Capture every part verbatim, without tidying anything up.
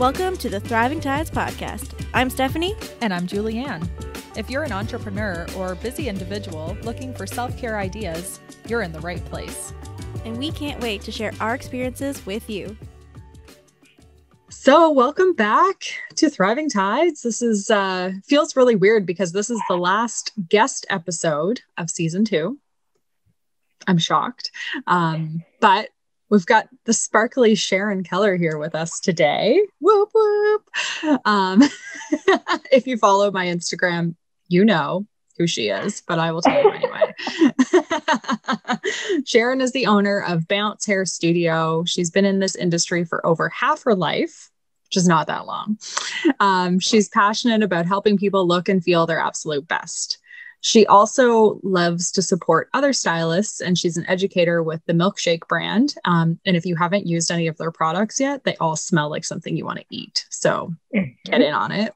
Welcome to the Thriving Tides Podcast. I'm Stephanie. And I'm Julianne. If you're an entrepreneur or busy individual looking for self-care ideas, you're in the right place. And we can't wait to share our experiences with you. So welcome back to Thriving Tides. This is uh, feels really weird because this is the last guest episode of season two. I'm shocked. Um, but we've got the sparkly Sharon Keller here with us today. Whoop, whoop. Um, if you follow my Instagram, you know who she is, but I will tell you anyway. Sharon is the owner of Bounce Hair Studio. She's been in this industry for over half her life, which is not that long. Um, she's passionate about helping people look and feel their absolute best. She also loves to support other stylists, and she's an educator with the Milkshake brand. Um, and if you haven't used any of their products yet, they all smell like something you want to eat. So get in on it.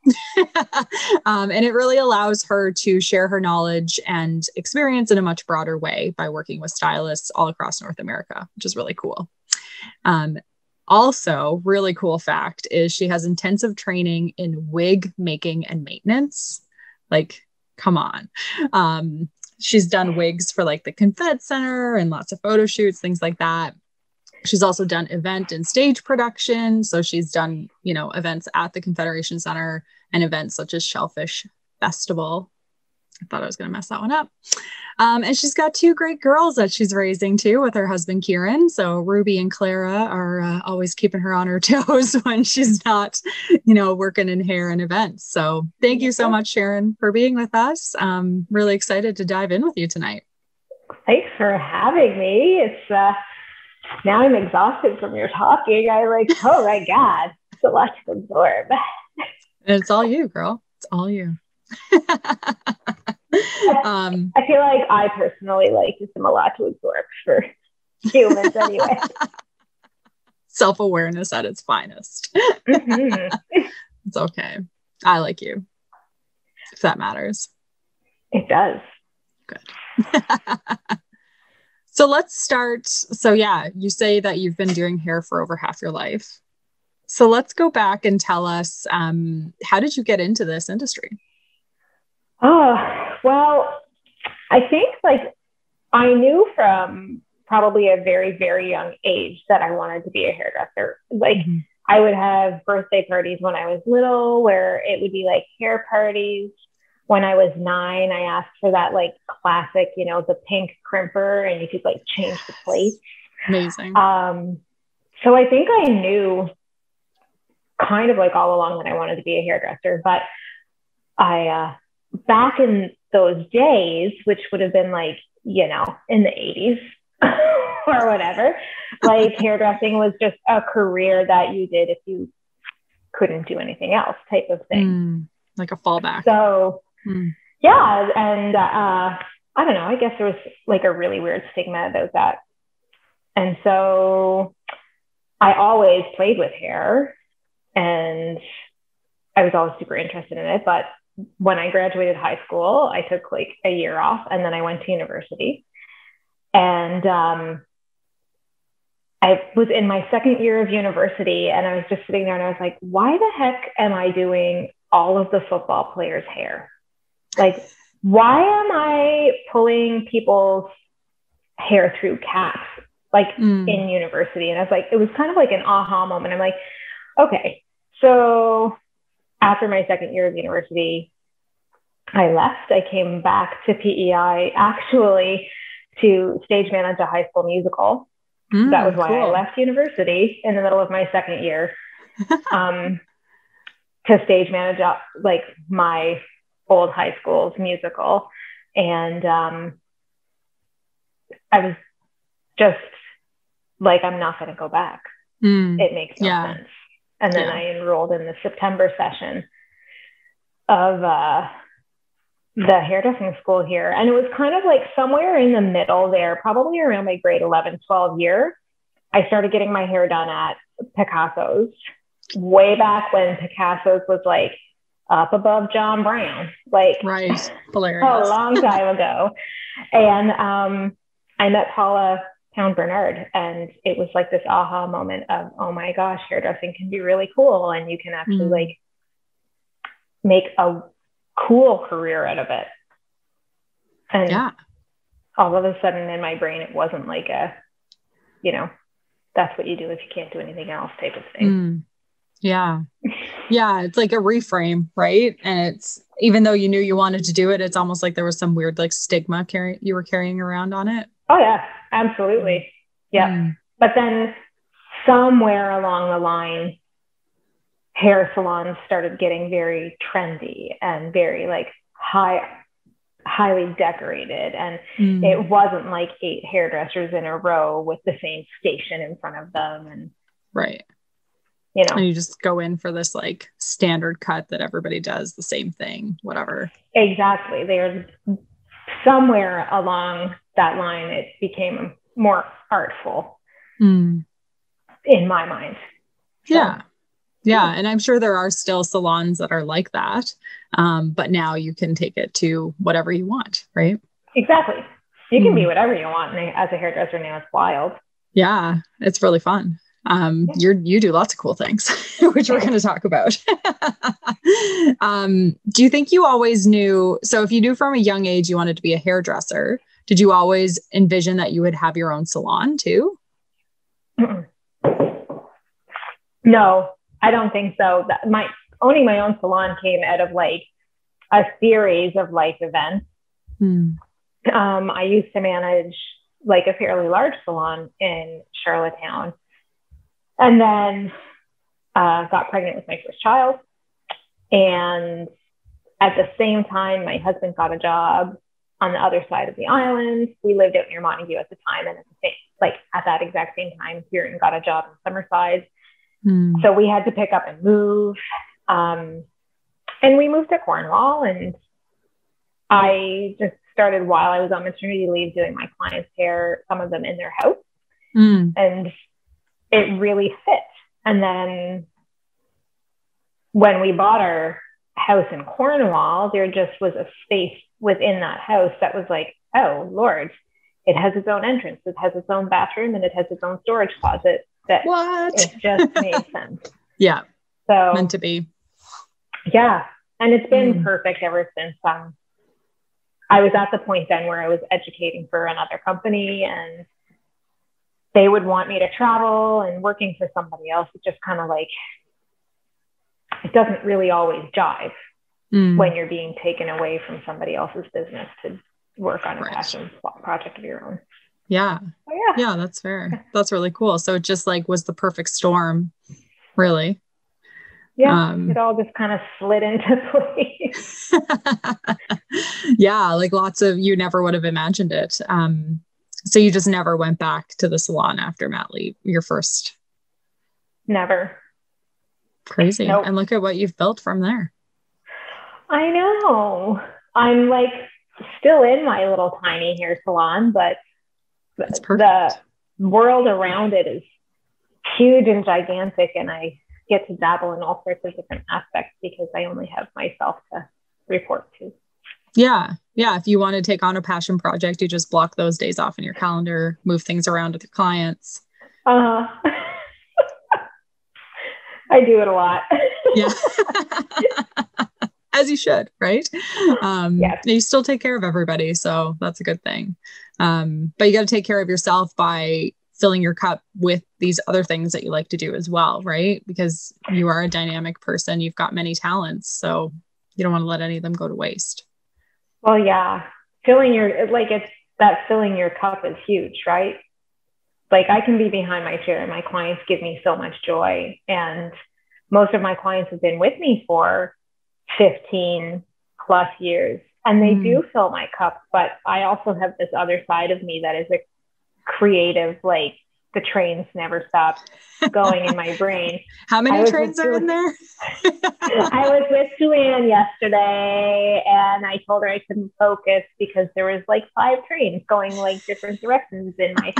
um, and it really allows her to share her knowledge and experience in a much broader way by working with stylists all across North America, which is really cool. Um, also, really cool fact is she has intensive training in wig making and maintenance. Like, come on. Um, she's done wigs for like the Confed Center and lots of photo shoots, things like that. She's also done event and stage production. So she's done, you know, events at the Confederation Center and events such as Shellfish Festival. I thought I was going to mess that one up. Um, and she's got two great girls that she's raising too with her husband, Kieran. So Ruby and Clara are uh, always keeping her on her toes when she's not, you know, working in hair and events. So thank you so much, Sharon, for being with us. I'm really excited to dive in with you tonight. Thanks for having me. It's uh, now I'm exhausted from your talking. I like, oh my God, it's a lot to absorb. It's all you, girl. It's all you. um I feel like I personally like just am a lot to absorb for humans anyway. Self-awareness at its finest. Mm-hmm. It's okay. I like you. If that matters. It does. Good. So let's start. So yeah, you say that you've been doing hair for over half your life. So let's go back and tell us um how did you get into this industry? Oh, well, I think like I knew from probably a very, very young age that I wanted to be a hairdresser. Like mm-hmm. I would have birthday parties when I was little where it would be like hair parties. When I was nine, I asked for that like classic, you know, the pink crimper and you could like change the plates. Amazing. Um, so I think I knew kind of like all along that I wanted to be a hairdresser, but I, uh, back in those days, which would have been like, you know, in the eighties or whatever, like hairdressing was just a career that you did if you couldn't do anything else type of thing. Mm, like a fallback. So mm. yeah. And uh, I don't know, I guess there was like a really weird stigma about that. And so I always played with hair and I was always super interested in it, but when I graduated high school, I took like a year off and then I went to university and um, I was in my second year of university and I was just sitting there and I was like, why the heck am I doing all of the football players' hair? Like, why am I pulling people's hair through caps like mm. in university? And I was like, it was kind of like an aha moment. I'm like, okay, so after my second year of university, I left. I came back to P E I actually to stage manage a High School Musical. Mm, that was why cool. I left university in the middle of my second year um, to stage manage up, like my old high school's musical. And um, I was just like, I'm not going to go back. Mm, it makes no yeah. sense. And then yeah. I enrolled in the September session of uh, the hairdressing school here. And it was kind of like somewhere in the middle there, probably around my grade eleven, twelve year, I started getting my hair done at Picasso's way back when Picasso's was like up above John Brown, like right. Hilarious. A long time ago. And um, I met Paula Town Bernard. And it was like this aha moment of, oh my gosh, hairdressing can be really cool. And you can actually mm-hmm. like make a cool career out of it. And yeah. all of a sudden in my brain, it wasn't like a, you know, that's what you do if you can't do anything else type of thing. Mm. Yeah. Yeah. It's like a reframe. Right. And it's, even though you knew you wanted to do it, it's almost like there was some weird, like stigma carry- you were carrying around on it. Oh yeah, absolutely. Yeah. Mm. But then somewhere along the line, hair salons started getting very trendy and very like high, highly decorated. And mm. it wasn't like eight hairdressers in a row with the same station in front of them. And right. You know, and you just go in for this like standard cut that everybody does the same thing, whatever. Exactly. There's somewhere along that line, it became more artful mm. in my mind. So. Yeah. Yeah. And I'm sure there are still salons that are like that. Um, but now you can take it to whatever you want, right? Exactly. You can mm. be whatever you want. And as a hairdresser now, it's wild. Yeah. It's really fun. Um, yeah. you're, you do lots of cool things, which we're going to talk about. um, do you think you always knew, so if you knew from a young age, you wanted to be a hairdresser, did you always envision that you would have your own salon too? Mm-mm. No, I don't think so. That, my owning my own salon came out of like a series of life events. Mm. Um, I used to manage like a fairly large salon in Charlottetown. And then uh, got pregnant with my first child. And at the same time, my husband got a job on the other side of the island. We lived out near Montague at the time. And at the same, like at that exact same time, Kieran got a job in Summerside. Mm. So we had to pick up and move. Um, and we moved to Cornwall. And I just started while I was on maternity leave doing my clients' hair, some of them in their house. Mm. And it really fit. And then when we bought our house in Cornwall, there just was a space within that house that was like, oh Lord, it has its own entrance. It has its own bathroom and it has its own storage closet. That what? It just made sense. Yeah. So meant to be. Yeah. And it's been mm. perfect ever since. Um, I was at the point then where I was educating for another company and they would want me to travel and working for somebody else. It just kind of like, it doesn't really always jive mm. when you're being taken away from somebody else's business to work on a right. passion project of your own. Yeah. So, yeah. Yeah. That's fair. That's really cool. So it just like was the perfect storm, really. Yeah. Um, it all just kind of slid into place. Yeah. Like lots of, you never would have imagined it. Um, So you just never went back to the salon after mat leave, your first? Never. Crazy. Nope. And look at what you've built from there. I know. I'm like still in my little tiny hair salon, but it's perfect. The world around it is huge and gigantic. And I get to dabble in all sorts of different aspects because I only have myself to report to. Yeah. Yeah. If you want to take on a passion project, you just block those days off in your calendar, move things around with your clients. Uh huh. I do it a lot. Yeah. As you should. Right. Um, yes. You still take care of everybody. So that's a good thing. Um, but you got to take care of yourself by filling your cup with these other things that you like to do as well. Right. Because you are a dynamic person. You've got many talents. So you don't want to let any of them go to waste. Well, yeah, filling your, like it's that filling your cup is huge, right? Like I can be behind my chair and my clients give me so much joy. And most of my clients have been with me for fifteen plus years and they mm. do fill my cup. But I also have this other side of me that is a creative, like the trains never stop going in my brain. How many trains are in there? I was with Suanne yesterday and I told her I couldn't focus because there was like five trains going like different directions in my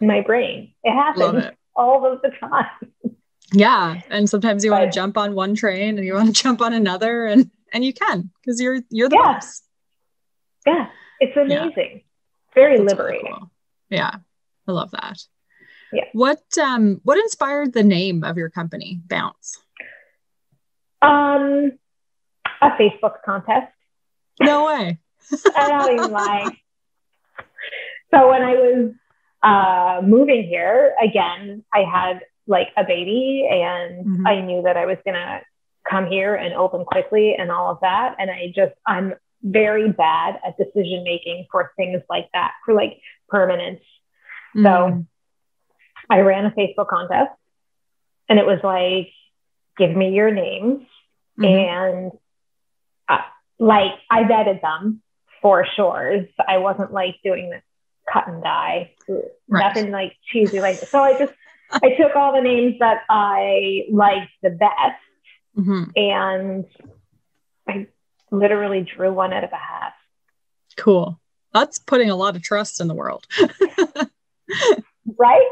in my brain. It happens it. all of the time. Yeah. And sometimes you but, want to jump on one train and you want to jump on another and, and you can, because you're, you're the yeah. boss. Yeah. It's amazing. Yeah. Very That's liberating. Really cool. Yeah, I love that. Yeah. What um what inspired the name of your company, Bounce? Um, a Facebook contest. No way. I don't even like. So when I was uh, moving here again, I had like a baby, and mm-hmm. I knew that I was gonna come here and open quickly and all of that. And I just I'm very bad at decision making for things like that, for like permanence. Mm-hmm. So I ran a Facebook contest, and it was like, give me your names. Mm-hmm. And uh, like I vetted them for sure. So I wasn't like doing this cut and dye, right. Nothing like cheesy like that. So I just I took all the names that I liked the best, mm-hmm. and I literally drew one out of a hat. Cool. That's putting a lot of trust in the world. Right?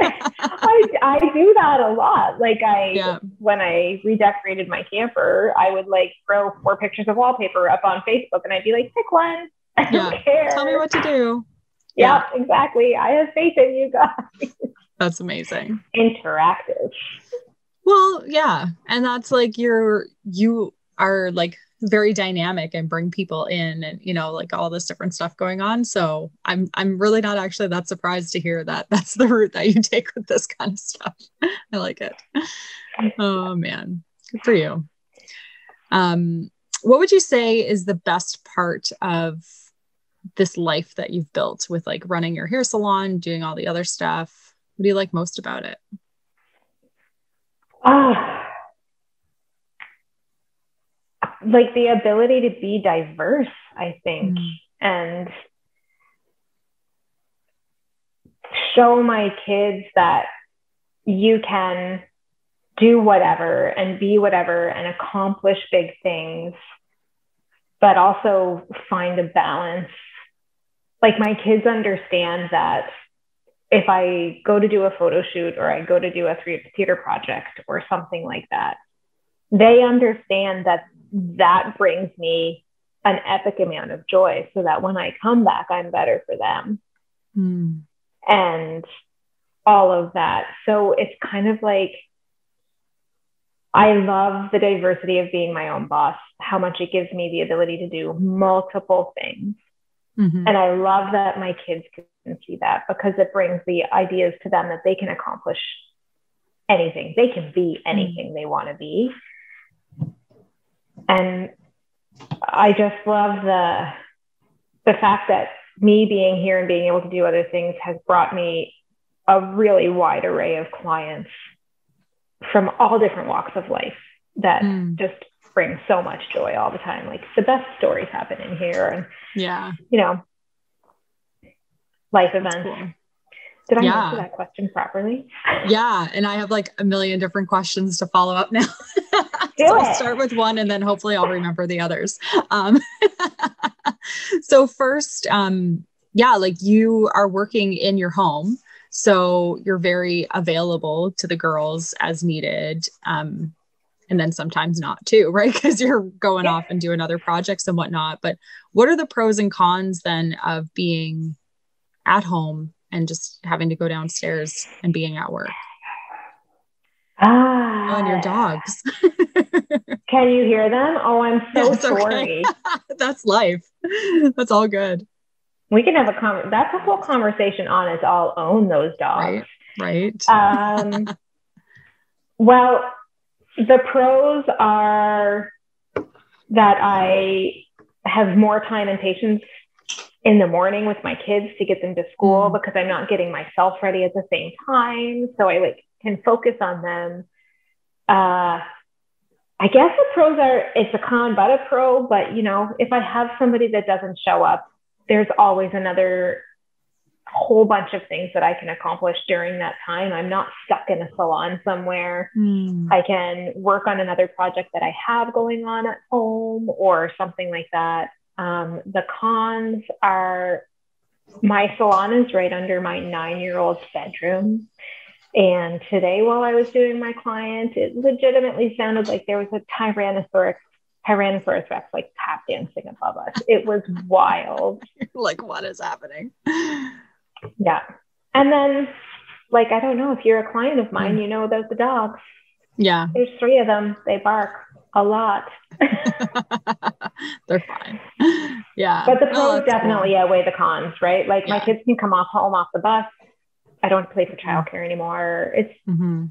I, I do that a lot. Like I, yeah. when I redecorated my camper, I would like throw four pictures of wallpaper up on Facebook, and I'd be like, pick one. I don't yeah. care. Tell me what to do. Yeah, yeah, exactly. I have faith in you guys. That's amazing. Interactive. Well, yeah. And that's like, you're, you are like very dynamic and bring people in, and, you know, like all this different stuff going on. So I'm, I'm really not actually that surprised to hear that that's the route that you take with this kind of stuff. I like it. Oh man. Good for you. Um, what would you say is the best part of this life that you've built with like running your hair salon, doing all the other stuff? What do you like most about it? Oh, like the ability to be diverse, I think, mm. and show my kids that you can do whatever and be whatever and accomplish big things, but also find a balance. Like my kids understand that if I go to do a photo shoot or I go to do a theater project or something like that, they understand that that brings me an epic amount of joy, so that when I come back, I'm better for them. Mm. And all of that. So it's kind of like, I love the diversity of being my own boss, how much it gives me the ability to do multiple things. Mm-hmm. And I love that my kids can see that, because it brings the ideas to them that they can accomplish anything. They can be anything they want to be. And I just love the, the fact that me being here and being able to do other things has brought me a really wide array of clients from all different walks of life that mm. just bring so much joy all the time. Like the best stories happen in here, and yeah, you know, life events. Cool. Did I yeah. answer that question properly? Yeah. And I have like a million different questions to follow up now. Do so I'll start with one, and then hopefully I'll remember the others. Um, so first, um, yeah, like you are working in your home, so you're very available to the girls as needed. Um, and then sometimes not too, right? Because you're going yeah. off and doing other projects and whatnot. But what are the pros and cons then of being at home and just having to go downstairs and being at work? Ah, oh, and your dogs. Can you hear them? Oh, I'm so That's sorry. Okay. That's life. That's all good. We can have a con- that's a whole conversation on us. I'll own those dogs. Right. right. Um, well, the pros are that I have more time and patience in the morning with my kids to get them to school, because I'm not getting myself ready at the same time. So I like can focus on them. Uh, I guess the pros are, it's a con, but a pro, but you know, if I have somebody that doesn't show up, there's always another whole bunch of things that I can accomplish during that time. I'm not stuck in a salon somewhere. Mm. I can work on another project that I have going on at home or something like that. Um, the cons are my salon is right under my nine-year-old's bedroom. And today while I was doing my client, it legitimately sounded like there was a Tyrannosaurus Tyrannosaurus Rex like tap dancing above us. It was wild. Like, what is happening? Yeah. And then, like, I don't know if you're a client of mine, you know about the dogs. Yeah. There's three of them. They bark a lot. They're fine. Yeah. But the pros oh, definitely cool. outweigh the cons, right? Like, yeah. my kids can come off home off the bus. I don't have to pay for childcare anymore. It's mm-hmm.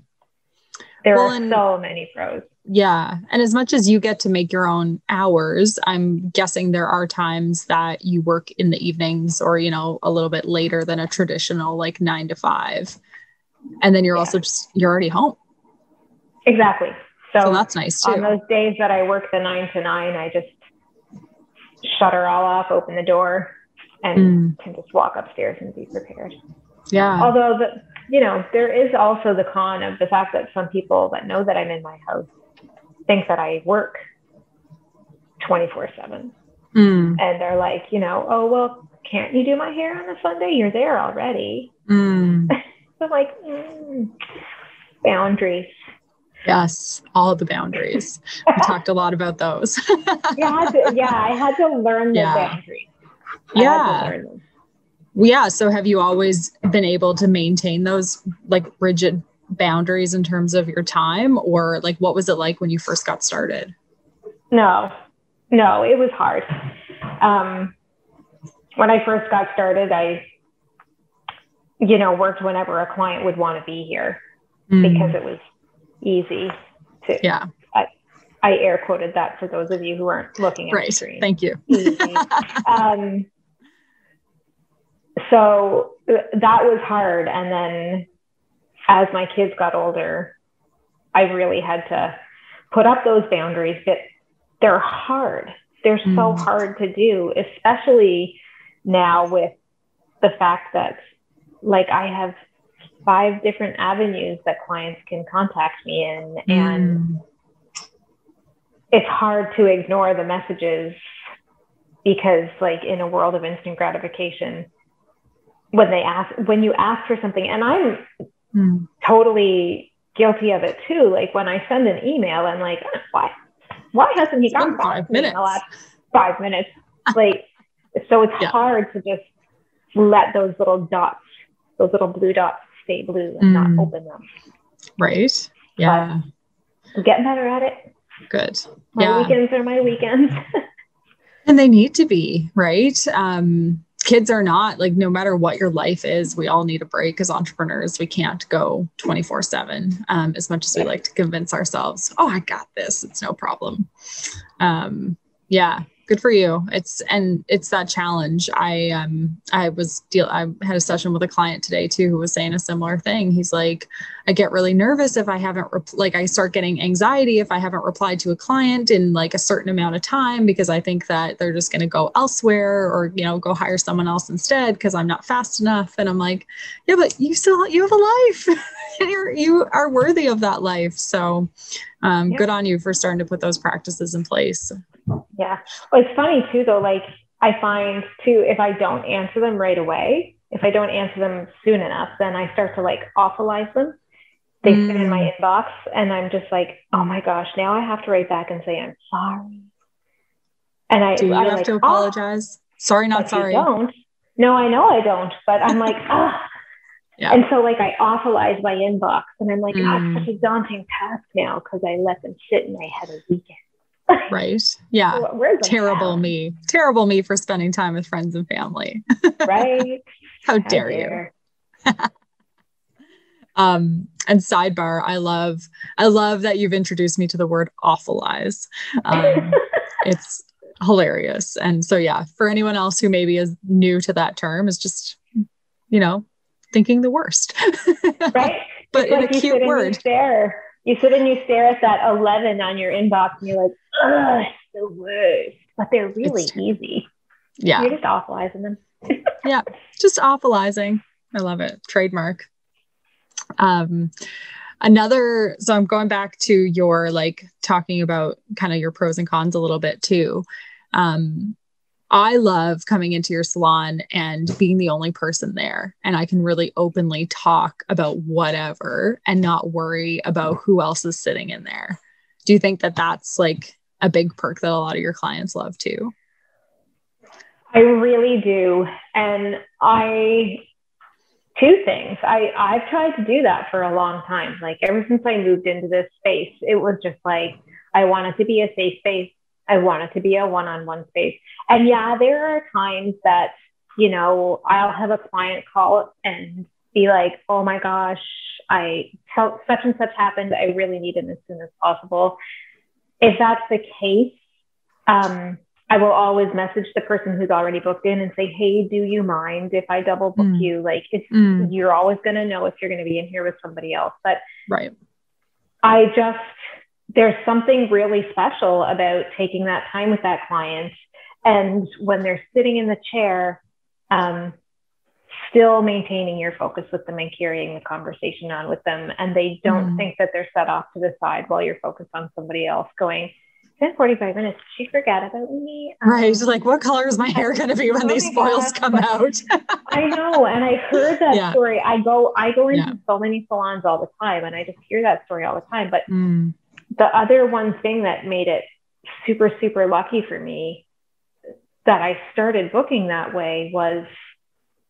there well, are and, so many pros. Yeah. And as much as you get to make your own hours, I'm guessing there are times that you work in the evenings or, you know, a little bit later than a traditional like nine to five. And then you're yeah. also just, you're already home. Exactly. So, so that's nice too. On those days that I work the nine to nine, I just shutter all off, open the door, and mm. can just walk upstairs and be prepared. Yeah. Although, the, you know, there is also the con of the fact that some people that know that I'm in my house think that I work twenty-four seven. Mm. And they're like, you know, oh, well, can't you do my hair on a Sunday? You're there already. Mm. So I'm like, mm, boundaries. Yes, all the boundaries. We talked a lot about those. yeah, yeah, I had to learn the yeah. boundaries. I yeah. had to learn them. Yeah. So have you always been able to maintain those like rigid boundaries in terms of your time, or like, what was it like when you first got started? No, no, it was hard. Um, when I first got started, I, you know, worked whenever a client would want to be here mm. because it was easy to, yeah. I, I air quoted that for those of you who aren't looking at right. the screen. Thank you. Easy. Um, So that was hard. And then as my kids got older, I really had to put up those boundaries, but they're hard. They're mm. so hard to do, especially now with the fact that like I have five different avenues that clients can contact me in. Mm. And it's hard to ignore the messages because like in a world of instant gratification, when they ask, when you ask for something, and I'm mm. totally guilty of it too. Like when I send an email, I'm like, why, why hasn't he gotten back to me in the last five minutes? Like, so it's yeah. hard to just let those little dots, those little blue dots stay blue and mm. not open them. Right. Yeah. But get better at it. Good. My yeah. weekends are my weekends. And they need to be, right? Um, Kids are not like, no matter what your life is, we all need a break as entrepreneurs. We can't go twenty-four seven um, as much as we like to convince ourselves, oh, I got this. It's no problem. Um, yeah. Good for you. It's, and it's that challenge. I, um, I was deal. I had a session with a client today too, who was saying a similar thing. He's like, I get really nervous if I haven't, re- like I start getting anxiety if I haven't replied to a client in like a certain amount of time, because I think that they're just going to go elsewhere or, you know, go hire someone else instead because I'm not fast enough. And I'm like, yeah, but you still, you have a life. You're, you are worthy of that life. So um, yeah. good on you for starting to put those practices in place. Yeah. Well, it's funny too, though, like I find too, if I don't answer them right away, if I don't answer them soon enough, then I start to like awfulize them. They mm. sit in my inbox and I'm just like, oh my gosh, now I have to write back and say, I'm sorry. And I Do you I, have like, to apologize? Oh. Sorry, not but sorry. You don't. No, I know I don't, but I'm like, ah. Yeah. And so like I awfulize my inbox and I'm like, mm. oh, it's such a daunting task now because I let them sit in my head a weekend. Right. Yeah. Terrible now? me. Terrible me for spending time with friends and family. Right. How, How dare, dare you? um, and sidebar, I love, I love that you've introduced me to the word awfulize. Um, it's hilarious. And so, yeah, for anyone else who maybe is new to that term, is just, you know, thinking the worst. Right. But in a cute word. There. You sit and you stare at that eleven on your inbox and you're like, ugh, it's the worst. But they're really it's, easy. Yeah. You're just awfulizing them. Yeah. Just awfulizing. I love it. Trademark. Um, another, so I'm going back to your, like talking about kind of your pros and cons a little bit too. Um, I love coming into your salon and being the only person there. And I can really openly talk about whatever and not worry about who else is sitting in there. Do you think that that's like a big perk that a lot of your clients love too? I really do. And I two things. I, I've tried to do that for a long time. Like ever since I moved into this space, it was just like, I want it to be a safe space. I want it to be a one-on-one space. And yeah, there are times that, you know, I'll have a client call and be like, oh my gosh, I felt such and such happened. I really need it as soon as possible. If that's the case, um, I will always message the person who's already booked in and say, hey, do you mind if I double book mm. you? Like it's, mm. you're always going to know if you're going to be in here with somebody else. But right. I just, there's something really special about taking that time with that client. And when they're sitting in the chair, um, still maintaining your focus with them and carrying the conversation on with them. And they don't mm. think that they're set off to the side while you're focused on somebody else going, forty-five minutes, she forgot about me. Um, right. She's like, what color is my hair going to be when oh these foils God, come out? I know. And I heard that yeah. story. I go, I go into yeah. so many salons all the time and I just hear that story all the time. But mm. the other one thing that made it super, super lucky for me that I started booking that way was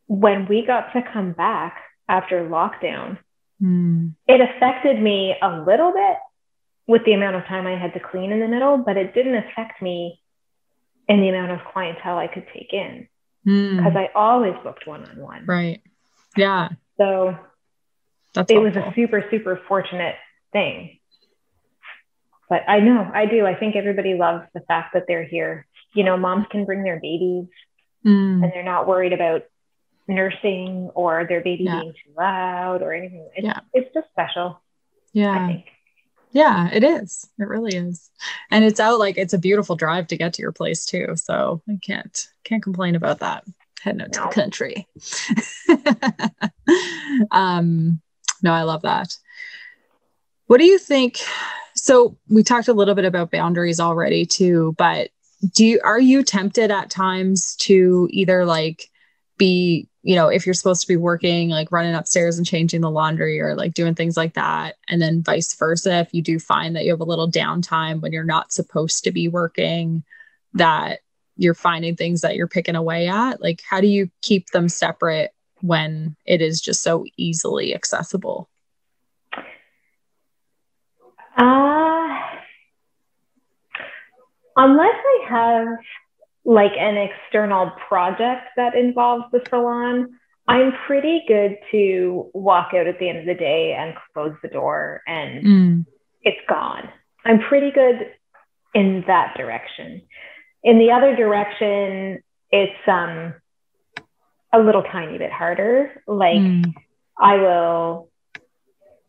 when we got to come back after lockdown, mm. it affected me a little bit with the amount of time I had to clean in the middle, but it didn't affect me in the amount of clientele I could take in because mm. I always booked one-on-one. Right. Yeah. So That's it awful. was a super, super fortunate thing. But I know, I do. I think everybody loves the fact that they're here. You know, moms can bring their babies mm. and they're not worried about nursing or their baby yeah. being too loud or anything. It's, yeah. it's just special. Yeah. I think. Yeah, it is. It really is. And it's out, like, it's a beautiful drive to get to your place too. So I can't, can't complain about that. Heading out no. to the country. um, no, I love that. What do you think? So we talked a little bit about boundaries already too, but do you, are you tempted at times to either like be, you know, if you're supposed to be working, like running upstairs and changing the laundry or like doing things like that. And then vice versa, if you do find that you have a little downtime when you're not supposed to be working, that you're finding things that you're picking away at, like, how do you keep them separate when it is just so easily accessible? Uh, unless I have like an external project that involves the salon, I'm pretty good to walk out at the end of the day and close the door and mm. it's gone. I'm pretty good in that direction. In the other direction, it's um, a little tiny bit harder. Like mm. I will,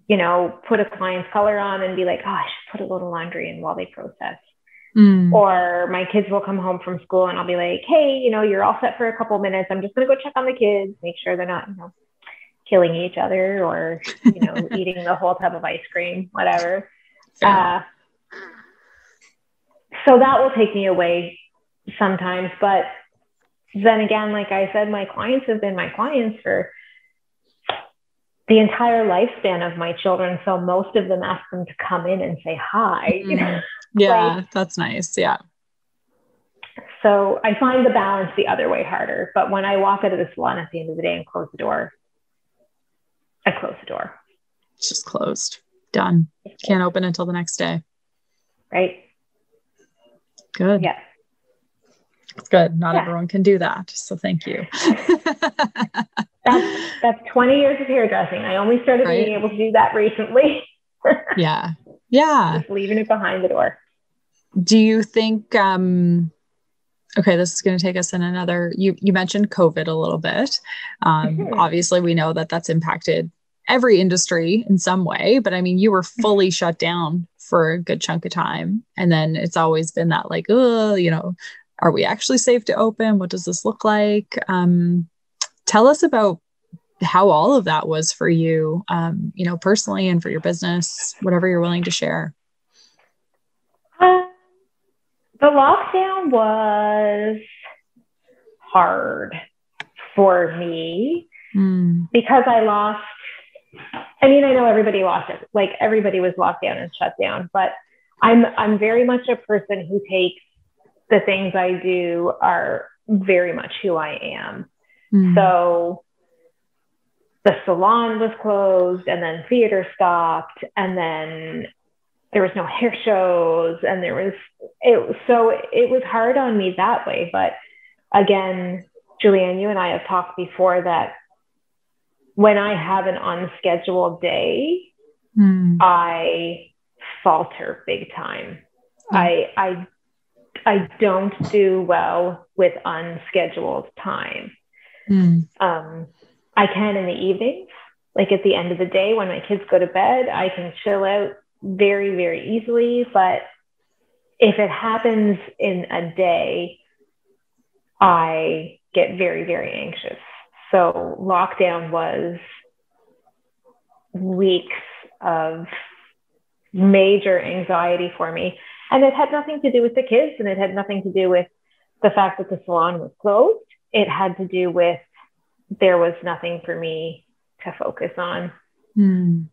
you know, put a client's color on and be like, oh, I should put a little laundry in while they process. Mm. Or my kids will come home from school and I'll be like, hey, you know, you're all set for a couple minutes. I'm just going to go check on the kids, make sure they're not, you know, killing each other or, you know, eating the whole tub of ice cream, whatever. Yeah. Uh, so that will take me away sometimes. But then again, like I said, my clients have been my clients for the entire lifespan of my children. So most of them ask them to come in and say hi, mm-hmm. you know. Yeah, like, that's nice. Yeah. So I find the balance the other way harder. But when I walk out of the salon at the end of the day and close the door, I close the door. It's just closed. Done. Can't open until the next day. Right. Good. Yeah. It's good. Not yeah. everyone can do that. So thank you. that's, that's twenty years of hairdressing. I only started right? being able to do that recently. yeah. Yeah. Just leaving it behind the door. Do you think, um, okay, this is going to take us in another, you, you mentioned COVID a little bit. Um, mm-hmm. Obviously we know that that's impacted every industry in some way, but I mean, you were fully shut down for a good chunk of time. And then it's always been that like, oh, you know, are we actually safe to open? What does this look like? Um, tell us about how all of that was for you, um, you know, personally and for your business, whatever you're willing to share. Uh, the lockdown was hard for me mm. because I lost, I mean, I know everybody lost it. Like everybody was locked down and shut down, but I'm, I'm very much a person who takes the things I do are very much who I am. Mm. So the salon was closed, and then theater stopped, and then there was no hair shows, and there was, it, so it was hard on me that way. But again, Julianne, you and I have talked before that when I have an unscheduled day, mm. I falter big time. Mm. I, I, I don't do well with unscheduled time. Mm. Um, I can in the evenings, like at the end of the day when my kids go to bed, I can chill out very, very easily. But if it happens in a day, I get very, very anxious. So lockdown was weeks of major anxiety for me. And it had nothing to do with the kids, and it had nothing to do with the fact that the salon was closed. It had to do with there was nothing for me to focus on mm.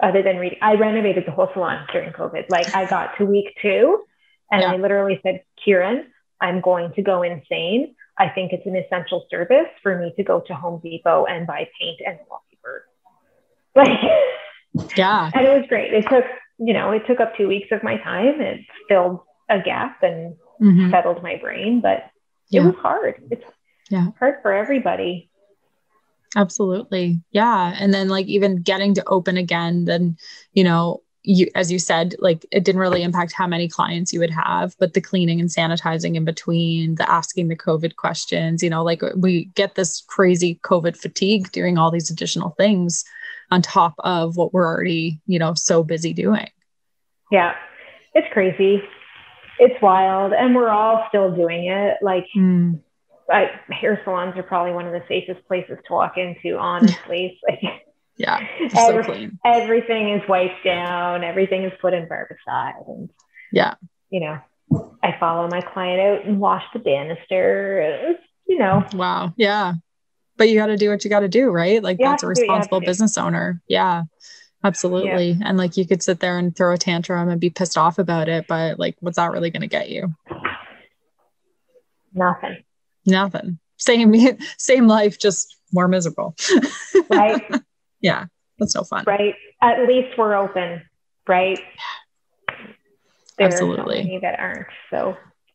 other than reading. I renovated the whole salon during COVID. Like, I got to week two and yeah. I literally said, Kieran, I'm going to go insane. I think it's an essential service for me to go to Home Depot and buy paint and wallpaper. Like, yeah. And it was great. It took, you know, it took up two weeks of my time. It filled a gap and mm-hmm. settled my brain, but yeah. it was hard. It's yeah. hard for everybody. Absolutely. Yeah. And then like even getting to open again, then, you know, you, as you said, like it didn't really impact how many clients you would have, but the cleaning and sanitizing in between, the asking the COVID questions, you know, like we get this crazy COVID fatigue doing all these additional things on top of what we're already, you know, so busy doing. Yeah. It's crazy. It's wild. And we're all still doing it. Like mm. I, hair salons are probably one of the safest places to walk into, honestly. Like, yeah, every, so clean. Everything is wiped down. Everything is put in barbicide. And, yeah. You know, I follow my client out and wash the banister, you know. Wow. Yeah. But you got to do what you got to do, right? Like you that's a responsible business owner. Yeah, absolutely. Yeah. And like, you could sit there and throw a tantrum and be pissed off about it, but like, what's that really going to get you? Nothing. Nothing. Same, same life, just more miserable. Right. Yeah. That's no fun. Right. At least we're open. Right. There absolutely. Are so many that aren't. So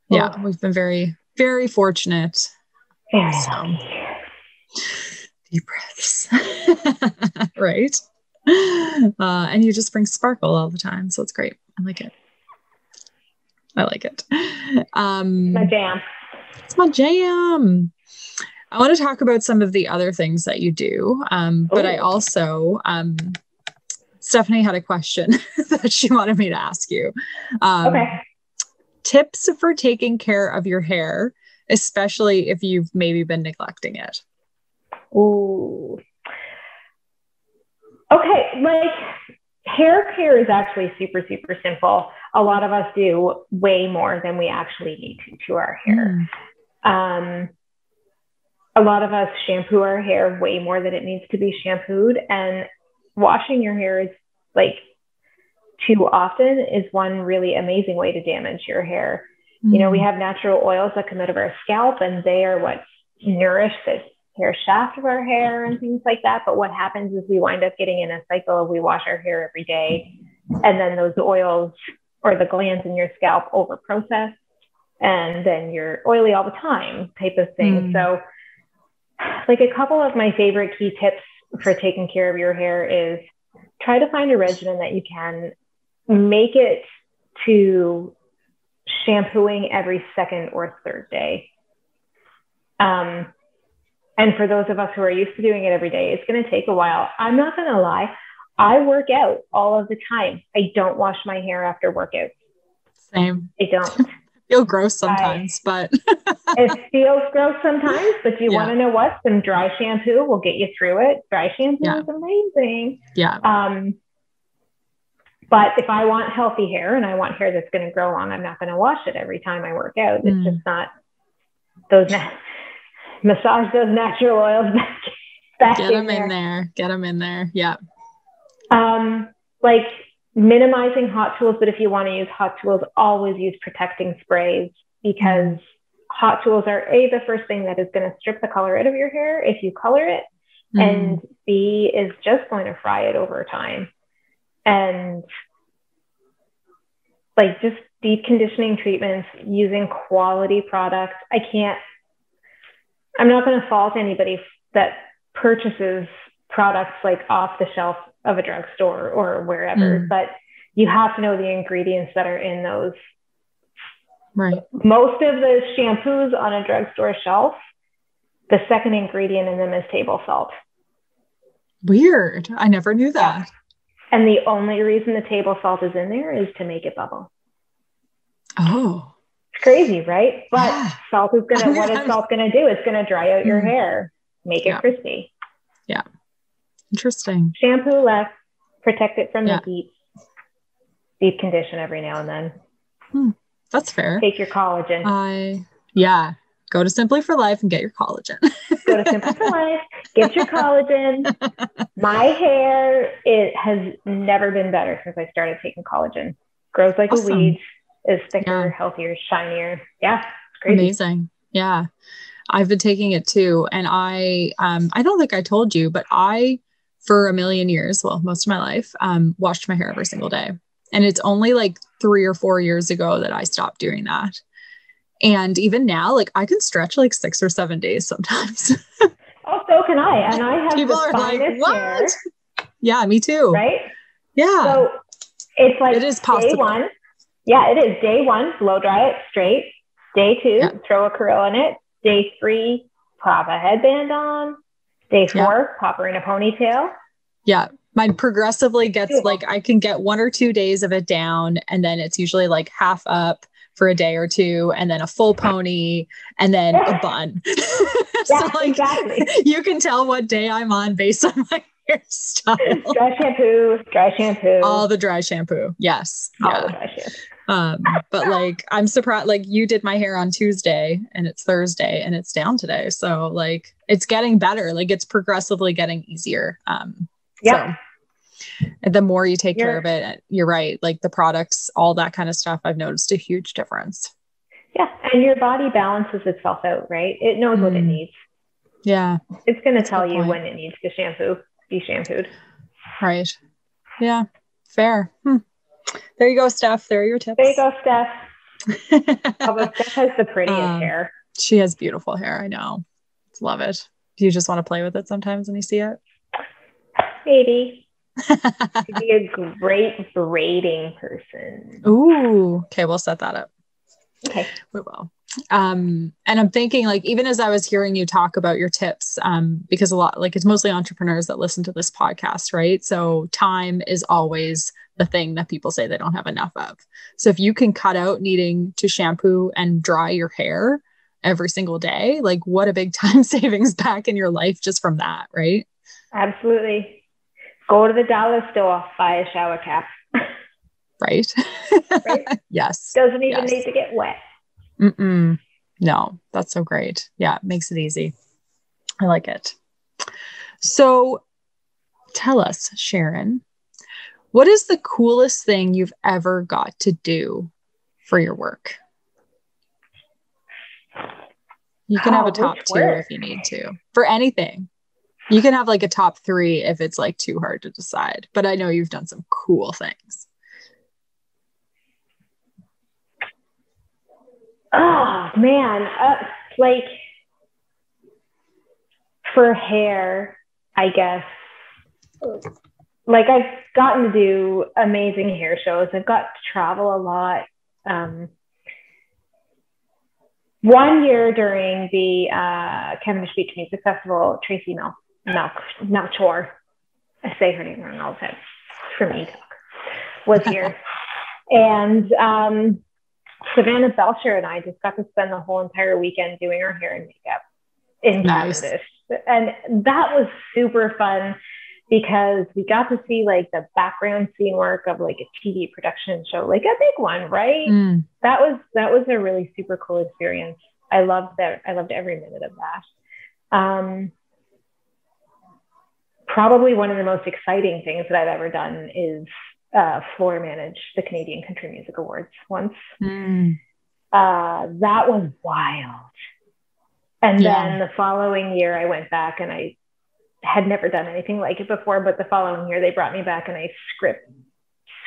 cool. Yeah, we've been very, very fortunate. Very so. Happy. Deep breaths. Right. Uh, and you just bring sparkle all the time. So it's great. I like it. I like it. Um, My jam. It's my jam. I want to talk about some of the other things that you do. Um, but I also, um, Stephanie had a question that she wanted me to ask you. Um, okay. Tips for taking care of your hair, especially if you've maybe been neglecting it. Ooh. Okay. Like, hair care is actually super, super simple. A lot of us do way more than we actually need to, to our hair. Mm. Um, a lot of us shampoo our hair way more than it needs to be shampooed. And washing your hair is like too often is one really amazing way to damage your hair. Mm. You know, we have natural oils that come out of our scalp, and they are what nourish the hair shaft of our hair and things like that. But what happens is we wind up getting in a cycle. We wash our hair every day, and then those oils or the glands in your scalp over process, and then you're oily all the time type of thing. Mm. So like a couple of my favorite key tips for taking care of your hair is try to find a regimen that you can make it to shampooing every second or third day. Um, And for those of us who are used to doing it every day, it's going to take a while. I'm not going to lie. I work out all of the time. I don't wash my hair after workouts. Same. I don't. Feel gross sometimes, I, but. It feels gross sometimes, but do you yeah. want to know what? Some dry shampoo will get you through it. Dry shampoo yeah. is amazing. Yeah. Um, but if I want healthy hair and I want hair that's going to grow long, I'm not going to wash it every time I work out. Mm. It's just not those na- massage those natural oils back, back get them in there. in there get them in there yeah um like minimizing hot tools, but if you want to use hot tools, always use protecting sprays, because hot tools are a the first thing that is going to strip the color out of your hair if you color it, Mm. And B is just going to fry it over time. And like just deep conditioning treatments, using quality products. I can't, I'm not going to fault anybody that purchases products like off the shelf of a drugstore or wherever, mm. but you have to know the ingredients that are in those. Right. Most of the shampoos on a drugstore shelf, the second ingredient in them is table salt. Weird. I never knew that. Yeah. And the only reason the table salt is in there is to make it bubble. Oh. It's crazy, right? But yeah. salt is going to, what is salt going to do? It's going to dry out your mm. hair, make it yeah. crispy. Yeah. Interesting. Shampoo less, protect it from yeah. the heat. Deep condition every now and then. Hmm. That's fair. Take your collagen. I yeah. Go to Simply for Life and get your collagen. Go to Simply for Life, get your collagen. My hair, it has never been better since I started taking collagen. Grows like awesome. a weed, is thicker, yeah. healthier, shinier. Yeah, it's crazy. Amazing. Yeah. I've been taking it too. And I, um, I don't think I told you, but I, for a million years, well, most of my life, um, washed my hair every single day. And it's only like three or four years ago that I stopped doing that. And even now, like I can stretch like six or seven days sometimes. Oh, so can I. And I have people are like, what? Hair. Yeah, me too. Right? Yeah. So it's like it is possible. Day one. Yeah, it is. Day one, blow dry it straight. Day two, yeah. throw a curl in it. Day three, pop a headband on. Day four, yeah. pop her in a ponytail. Yeah. Mine progressively gets like, I can get one or two days of it down. And then it's usually like half up for a day or two, and then a full pony, and then yeah. a bun. Yeah, so like, exactly. You can tell what day I'm on based on my hairstyle. Dry shampoo, dry shampoo. All the dry shampoo. Yes. All yeah. the dry shampoo. Um, but like, I'm surprised, like you did my hair on Tuesday and it's Thursday and it's down today. So like, it's getting better. Like it's progressively getting easier. Um, Yeah. So, the more you take you're, care of it, you're right. Like the products, all that kind of stuff, I've noticed a huge difference. Yeah. And your body balances itself out, right? It knows mm. what it needs. Yeah. It's going to tell you point. when it needs to shampoo, be shampooed. Right. Yeah. Fair. Hmm. There you go, Steph. There are your tips. There you go, Steph. Although Steph has the prettiest um, hair. She has beautiful hair. I know. Love it. Do you just want to play with it sometimes when you see it? Maybe. She'd be a great braiding person. Ooh. Okay. We'll set that up. Okay. We will. Um, and I'm thinking like, even as I was hearing you talk about your tips, um, because a lot, like it's mostly entrepreneurs that listen to this podcast, right? So time is always the thing that people say they don't have enough of. So if you can cut out needing to shampoo and dry your hair every single day, like what a big time savings back in your life just from that, right? Absolutely. Go to the dollar store, buy a shower cap. Right. Right? Yes. Doesn't even yes. need to get wet. Mm-mm. No, that's so great. Yeah. It makes it easy. I like it. So tell us, Sharon, what is the coolest thing you've ever got to do for your work? You can oh, have a top two if you need to for anything. You can have like a top three if it's like too hard to decide, but I know you've done some cool things. Oh man. Uh, like for hair, I guess, like I've gotten to do amazing hair shows. I've got to travel a lot. Um, one year during the uh, Chemainus Beach Music Festival, Tracy Melchor. Melchor, I say her name wrong all the time, for me, was here. And um, Savannah Belcher and I just got to spend the whole entire weekend doing our hair and makeup in Nice. Cavendish. And that was super fun because we got to see like the background scene work of like a T V production show, like a big one, right? Mm. That was that was a really super cool experience. I loved that. I loved every minute of that. Um, Probably one of the most exciting things that I've ever done is uh, floor manage the Canadian Country Music Awards once. Mm. Uh, that was wild. And yeah. then the following year I went back and I had never done anything like it before, but the following year they brought me back and I script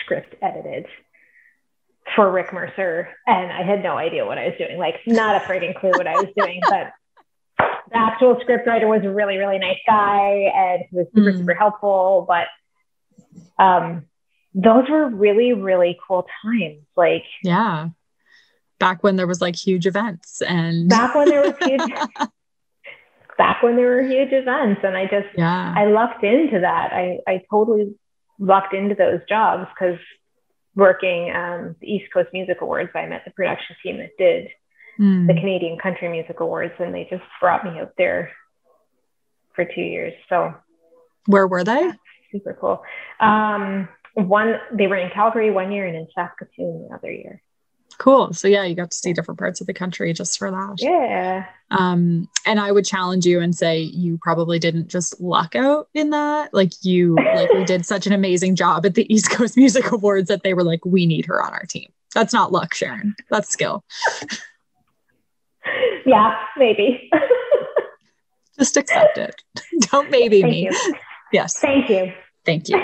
script edited for Rick Mercer, and I had no idea what I was doing, like not a frigging clue what I was doing, but the actual scriptwriter was a really, really nice guy and he was super, mm. super helpful. But um, those were really, really cool times. Like, yeah. Back when there was like huge events and back when there was huge, back when there were huge events. And I just, yeah. I lucked into that. I, I totally lucked into those jobs because working um, the East Coast Music Awards, I met the production team that did mm. the Canadian Country Music Awards, and they just brought me out there for two years. So where were they? Super cool. Um, one, they were in Calgary one year and in Saskatoon the other year. Cool. So yeah, you got to see different parts of the country just for that. Yeah. Um, and I would challenge you and say, you probably didn't just luck out in that. Like you, like you did such an amazing job at the East Coast Music Awards that they were like, we need her on our team. That's not luck, Sharon. That's skill. Yeah, maybe. Just accept it. Don't maybe Thank me. You. Yes. Thank you. Thank you.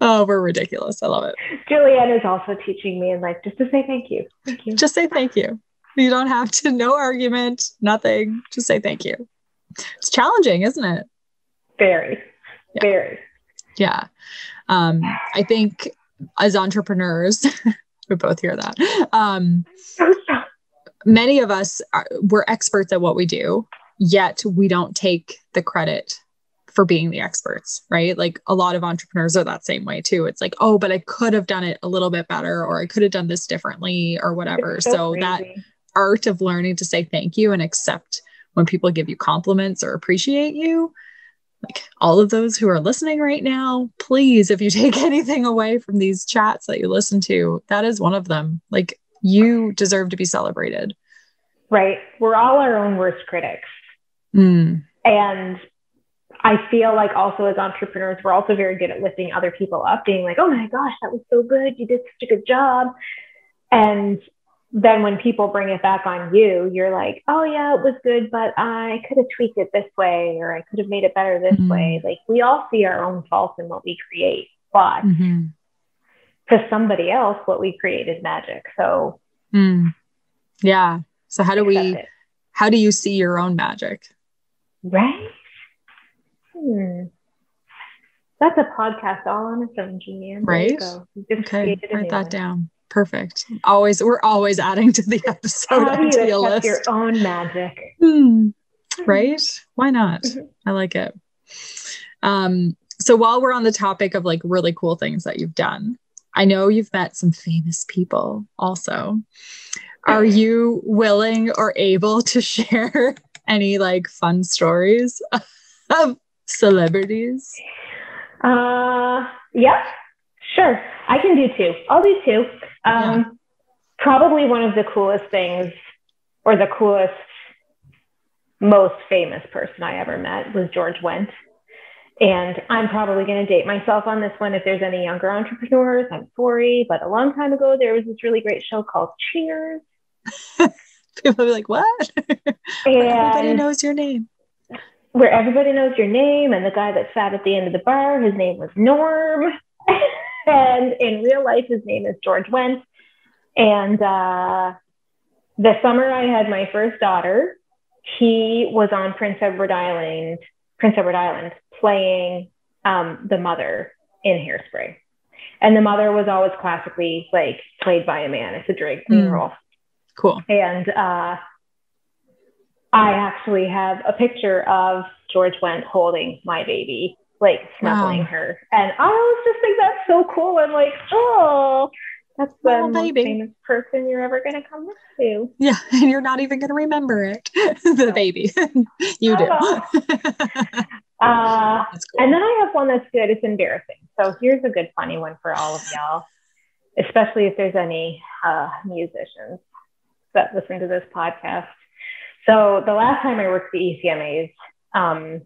Oh, we're ridiculous. I love it. Julianne is also teaching me and like, just to say thank you. Thank you. Just say thank you. You don't have to, no argument, nothing. Just say thank you. It's challenging, isn't it? Very, yeah. very. Yeah. Um, I think as entrepreneurs, we both hear that. Um, many of us, are, we're experts at what we do, yet we don't take the credit for being the experts, right? Like a lot of entrepreneurs are that same way too. It's like, oh, but I could have done it a little bit better, or I could have done this differently or whatever. So, so that art of learning to say thank you and accept when people give you compliments or appreciate you, like all of those who are listening right now, please, if you take anything away from these chats that you listen to, that is one of them. Like you deserve to be celebrated. Right. We're all our own worst critics. Mm. And I feel like also as entrepreneurs, we're also very good at lifting other people up, being like, oh my gosh, that was so good. You did such a good job. And then when people bring it back on you, you're like, oh yeah, it was good, but I could have tweaked it this way, or I could have made it better this mm-hmm. way. Like we all see our own faults in what we create, but mm-hmm. to somebody else, what we create is magic. So mm. yeah. So how do we, it. how do you see your own magic? Right. Hmm. That's a podcast all on its own, Julianne. Right? Okay, write that down. Perfect. Always, we're always adding to the episode onto your list. Your own magic. Hmm. Right? Why not? Mm-hmm. I like it. Um. So while we're on the topic of like really cool things that you've done, I know you've met some famous people also. Are you willing or able to share any like fun stories of celebrities? Uh, yeah, sure. I can do two. I'll do two. Um, yeah. Probably one of the coolest things, or the coolest, most famous person I ever met was George Wendt. And I'm probably going to date myself on this one. If there's any younger entrepreneurs, I'm sorry, but a long time ago, there was this really great show called Cheers. People are like, what? And everybody knows your name. Where everybody knows your name, and the guy that sat at the end of the bar, his name was Norm. And in real life, his name is George Wendt. And uh, the summer I had my first daughter, he was on Prince Edward Island, Prince Edward Island, playing um, the mother in Hairspray. And the mother was always classically like played by a man. It's a drag queen mm. role. Cool. And uh, I actually have a picture of George Wendt holding my baby, like snuggling wow. her. And I always just think that's so cool. I'm like, oh, that's the oh, most baby. famous person you're ever going to come up to. Yeah. And you're not even going to remember it. The baby. You do. uh, cool. And then I have one that's good. It's embarrassing. So here's a good funny one for all of y'all, especially if there's any uh, musicians that listen to this podcast. So the last time I worked the E C M As um,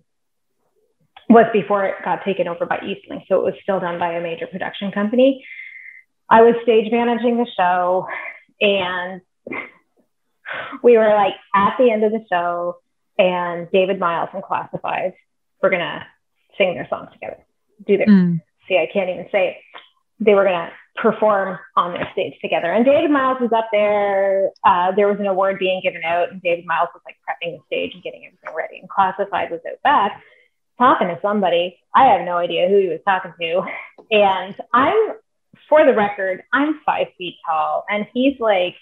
was before it got taken over by Eastlink. So it was still done by a major production company. I was stage managing the show, and we were like at the end of the show and David Myles from Classified were going to sing their songs together. Do their, mm. see, I can't even say it. They were going to perform on their stage together. And David Myles was up there. Uh, there was an award being given out, and David Myles was like prepping the stage and getting everything ready. And Classified was out back talking to somebody. I have no idea who he was talking to. And I'm, for the record, I'm five feet tall, and he's like,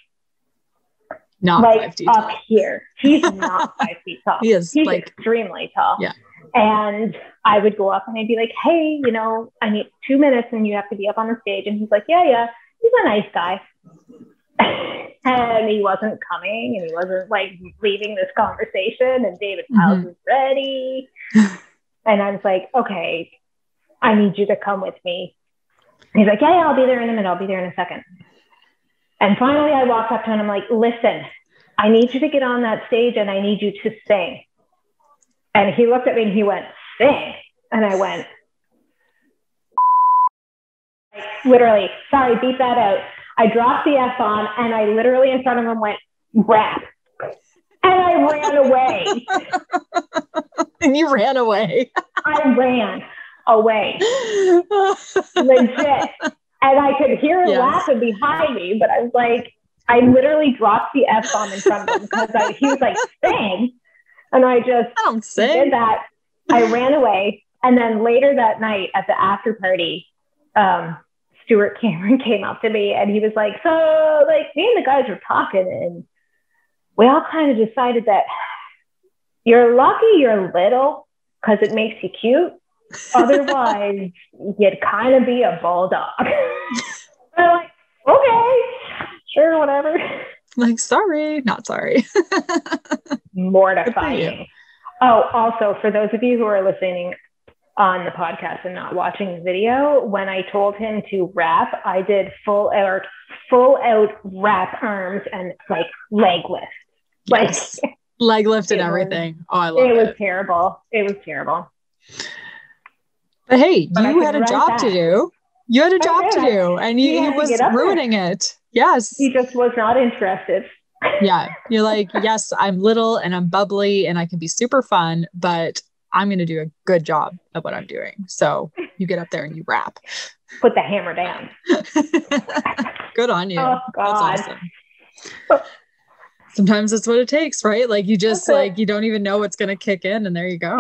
not like five feet up tall. Here. He's not five feet tall. He is. He's like, extremely tall. Yeah. And I would go up and I'd be like, hey, you know, I need two minutes and you have to be up on the stage. And he's like, yeah, yeah, he's a nice guy. And he wasn't coming, and he wasn't like leaving this conversation. And David Powell mm-hmm. was ready. And I was like, okay, I need you to come with me. And he's like, yeah, yeah, I'll be there in a minute. I'll be there in a second. And finally I walked up to him and I'm like, listen, I need you to get on that stage and I need you to sing. And he looked at me and he went, sing. And I went, like, literally, sorry, beat that out. I dropped the F on and I literally in front of him went, rap. And I ran away. And you ran away. I ran away. Legit. And I could hear him yeah. laughing behind me, but I was like, I literally dropped the F bomb in front of him because I, he was like, sing. And I just I don't sing. Did that. I ran away. And then later that night at the after party, um, Stuart Cameron came up to me and he was like, so like me and the guys were talking and we all kind of decided that you're lucky you're little because it makes you cute. Otherwise, you'd kind of be a bulldog. I'm like, okay, sure, whatever. Like, sorry, not sorry. Mortifying. Oh, also, for those of you who are listening on the podcast and not watching the video, when I told him to wrap, I did full out, full out wrap arms and like leg lift. Like, yes. Leg lift and everything. Was, oh, I love it. It was terrible. It was terrible. But hey, but you had a job back. to do. You had a job to do, and you, you was ruining there. it. Yes. He just was not interested. Yeah. You're like, yes, I'm little and I'm bubbly and I can be super fun, but I'm going to do a good job at what I'm doing. So you get up there and you rap. Put the hammer down. Good on you. Oh, God. That's awesome. Sometimes that's what it takes, right? Like you just that's like, it. you don't even know what's going to kick in and there you go.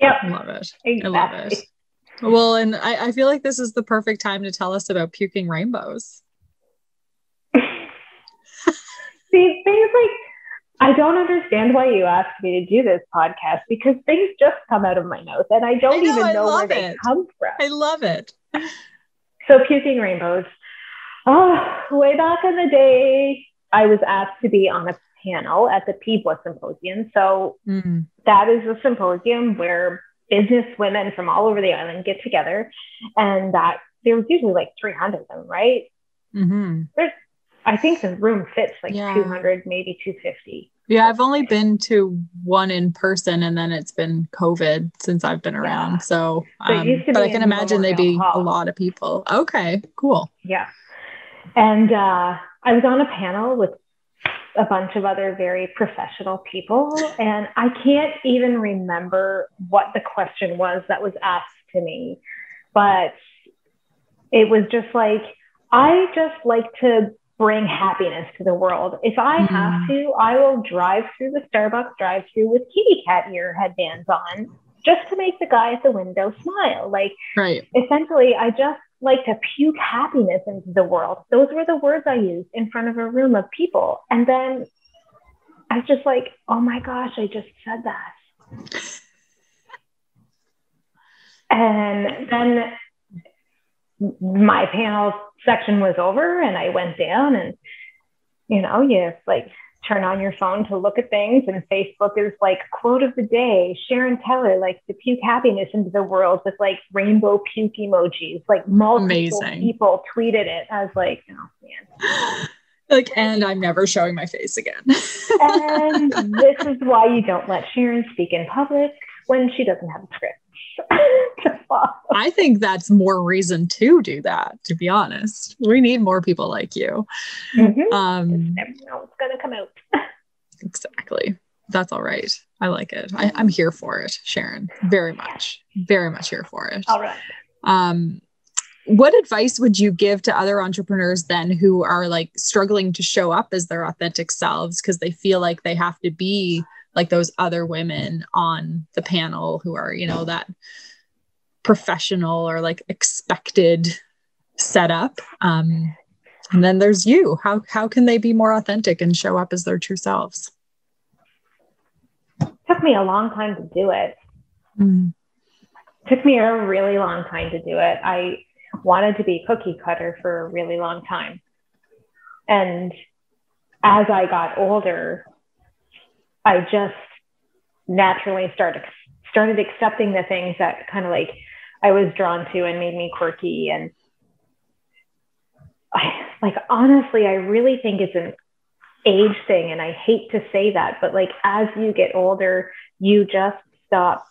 Yep. I love it. Exactly. I love it. Well, and I, I feel like this is the perfect time to tell us about puking rainbows. See, things like, I don't understand why you asked me to do this podcast because things just come out of my mouth and I don't I know, even know where it. they come from. I love it. So puking rainbows. Oh, way back in the day, I was asked to be on a panel at the P B W A symposium. So mm. that is a symposium where business women from all over the island get together, and that there's usually like three hundred of them, right? Mm-hmm. There's, I think the room fits like yeah. two hundred, maybe two fifty. Yeah, I've only been to one in person, and then it's been COVID since I've been around. Yeah. So, um, so but I can imagine they'd be Hall. a lot of people. Okay, cool. Yeah, and uh, I was on a panel with a bunch of other very professional people. And I can't even remember what the question was that was asked to me, but it was just like, I just like to bring happiness to the world. If I mm. have to, I will drive through the Starbucks drive-through with kitty cat ear headbands on just to make the guy at the window smile. Like, right. essentially, I just like to puke happiness into the world. Those were the words I used in front of a room of people. And then I was just like, oh my gosh, I just said that. And then my panel section was over and I went down and, you know, you like turn on your phone to look at things, and Facebook is like, quote of the day, Sharon Keller likes to puke happiness into the world with like rainbow puke emojis. Like multiple Amazing. people tweeted it. I was like, oh man. Like, and I'm never showing my face again. And this is why you don't let Sharon speak in public when she doesn't have a script. I think that's more reason to do that, to be honest. We need more people like you. Mm-hmm. Um, you never know what's going to come out. Exactly. that's all right. I like it. I, I'm here for it, Sharon. Very much, very much here for it. All right. Um, what advice would you give to other entrepreneurs then who are like struggling to show up as their authentic selves because they feel like they have to be like those other women on the panel who are, you know, that professional or like expected setup? Um, and then there's you. How, how can they be more authentic and show up as their true selves? Took me a long time to do it. Mm. Took me a really long time to do it. I wanted to be cookie cutter for a really long time. And as I got older, I just naturally started, started accepting the things that kind of like I was drawn to and made me quirky. And I, like, honestly, I really think it's an age thing, and I hate to say that, but like as you get older, you just stop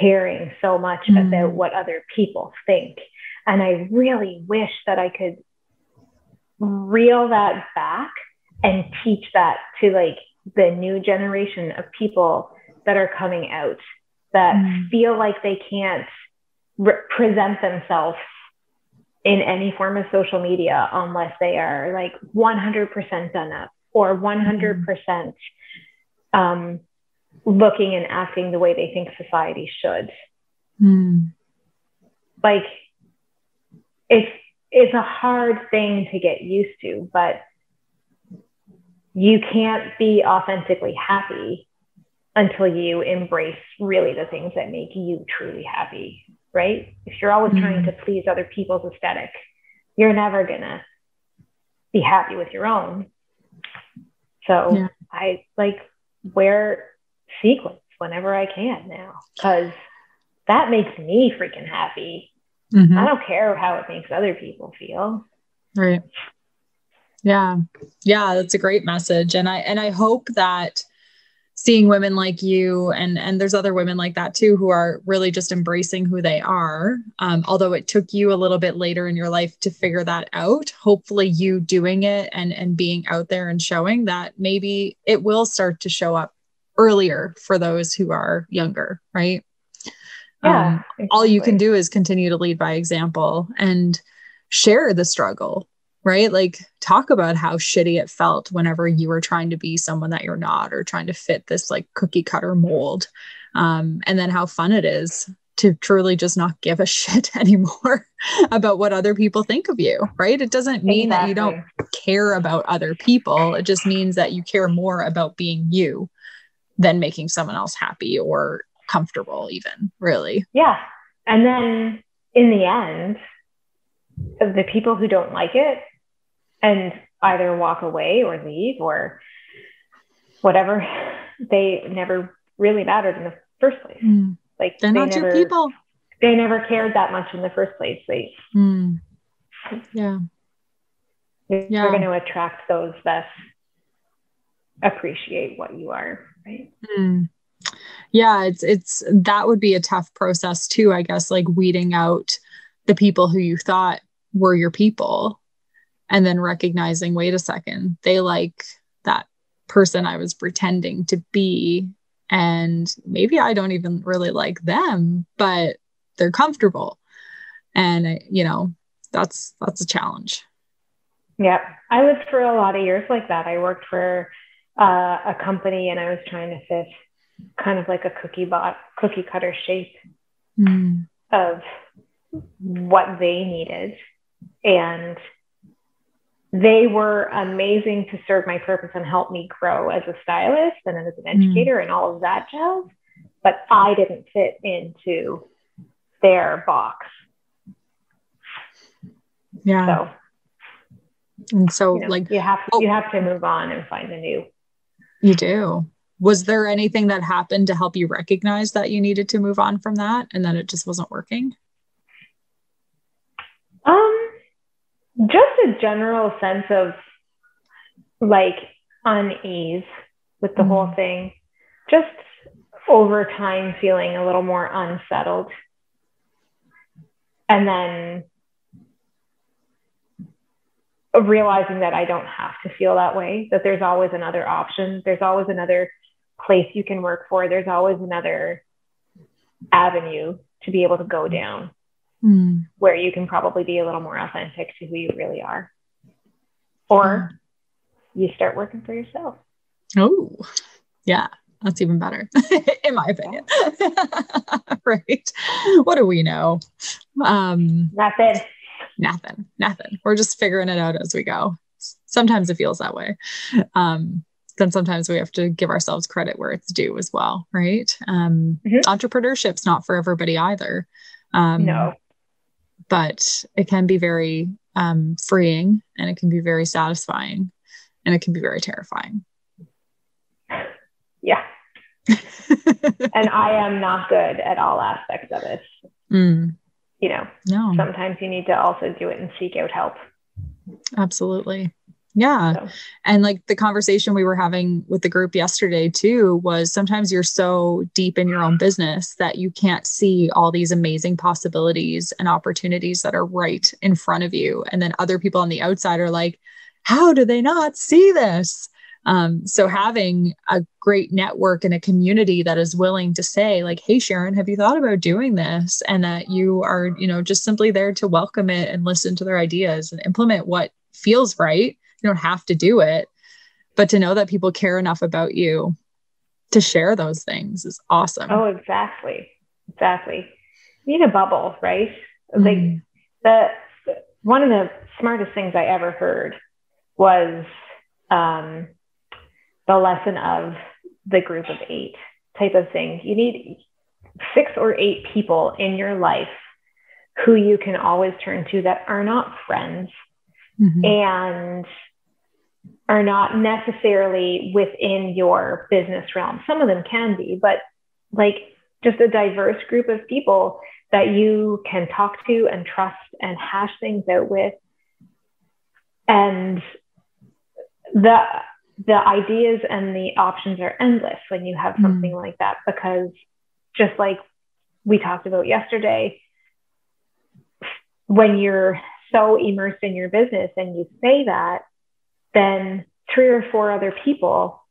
caring so much mm. about what other people think. And I really wish that I could reel that back and teach that to like the new generation of people that are coming out that mm. feel like they can't represent themselves in any form of social media unless they are like one hundred percent done up or one hundred percent um, looking and acting the way they think society should. Mm. Like, it's, it's a hard thing to get used to, but you can't be authentically happy until you embrace really the things that make you truly happy, right? If you're always mm. trying to please other people's aesthetic, you're never gonna be happy with your own. So yeah. I like wear sequins whenever I can now because that makes me freaking happy. Mm-hmm. I don't care how it makes other people feel. Right. Yeah. Yeah. That's a great message. And I, and I hope that seeing women like you and, and there's other women like that too, who are really just embracing who they are. Um, although it took you a little bit later in your life to figure that out, hopefully you doing it and, and being out there and showing that maybe it will start to show up earlier for those who are younger, right? Yeah, um, exactly. All you can do is continue to lead by example and share the struggle, right? Like talk about how shitty it felt whenever you were trying to be someone that you're not, or trying to fit this like cookie cutter mold. Um, and then how fun it is to truly just not give a shit anymore about what other people think of you, right? It doesn't mean exactly. that you don't care about other people. It just means that you care more about being you than making someone else happy or comfortable even, really. Yeah. And then in the end, the people who don't like it and either walk away or leave or whatever, they never really mattered in the first place. Mm. Like they're they not never, your people. They never cared that much in the first place. They, mm. Yeah. You're yeah. going to attract those that appreciate what you are. Right. Mm. Yeah. It's, it's, that would be a tough process too, I guess, like weeding out the people who you thought were your people and then recognizing, wait a second, they like that person I was pretending to be. And maybe I don't even really like them, but they're comfortable. And, you know, that's, that's a challenge. Yeah. I lived for a lot of years like that. I worked for uh, a company and I was trying to fit kind of like a cookie bot, cookie cutter shape mm. of what they needed, and they were amazing to serve my purpose and help me grow as a stylist and as an educator mm. and all of that jazz. But I didn't fit into their box. Yeah. So, and so you know, like you have to, oh, you have to move on and find a new. You do. Was there anything that happened to help you recognize that you needed to move on from that and that it just wasn't working? Um, just a general sense of like unease with the mm. whole thing, just over time feeling a little more unsettled. And then realizing that I don't have to feel that way, that there's always another option. There's always another place you can work for, there's always another avenue to be able to go down mm. where you can probably be a little more authentic to who you really are. Or you start working for yourself. Oh, yeah. That's even better, in my opinion. Right. What do we know? Um, nothing. Nothing. Nothing. We're just figuring it out as we go. Sometimes it feels that way. Um, then sometimes we have to give ourselves credit where it's due as well. Right. Um, mm-hmm. Entrepreneurship's not for everybody either. Um, no. But it can be very um, freeing, and it can be very satisfying, and it can be very terrifying. Yeah. And I am not good at all aspects of it. Mm. You know, no. Sometimes you need to also do it and seek out help. Absolutely. Yeah. So. And like the conversation we were having with the group yesterday too, was sometimes you're so deep in your own business that you can't see all these amazing possibilities and opportunities that are right in front of you. And then other people on the outside are like, how do they not see this? Um, so having a great network and a community that is willing to say like, hey, Sharon, have you thought about doing this? And that you are, you know, just simply there to welcome it and listen to their ideas and implement what feels right. You don't have to do it, but to know that people care enough about you to share those things is awesome. Oh, exactly. Exactly. You need a bubble, right? Mm-hmm. Like the, the, one of the smartest things I ever heard was, um, the lesson of the group of eight type of thing. You need six or eight people in your life who you can always turn to that are not friends mm-hmm. and are not necessarily within your business realm. Some of them can be, but like just a diverse group of people that you can talk to and trust and hash things out with. And the The ideas and the options are endless when you have something mm. like that, because just like we talked about yesterday, when you're so immersed in your business and you say that, then three or four other people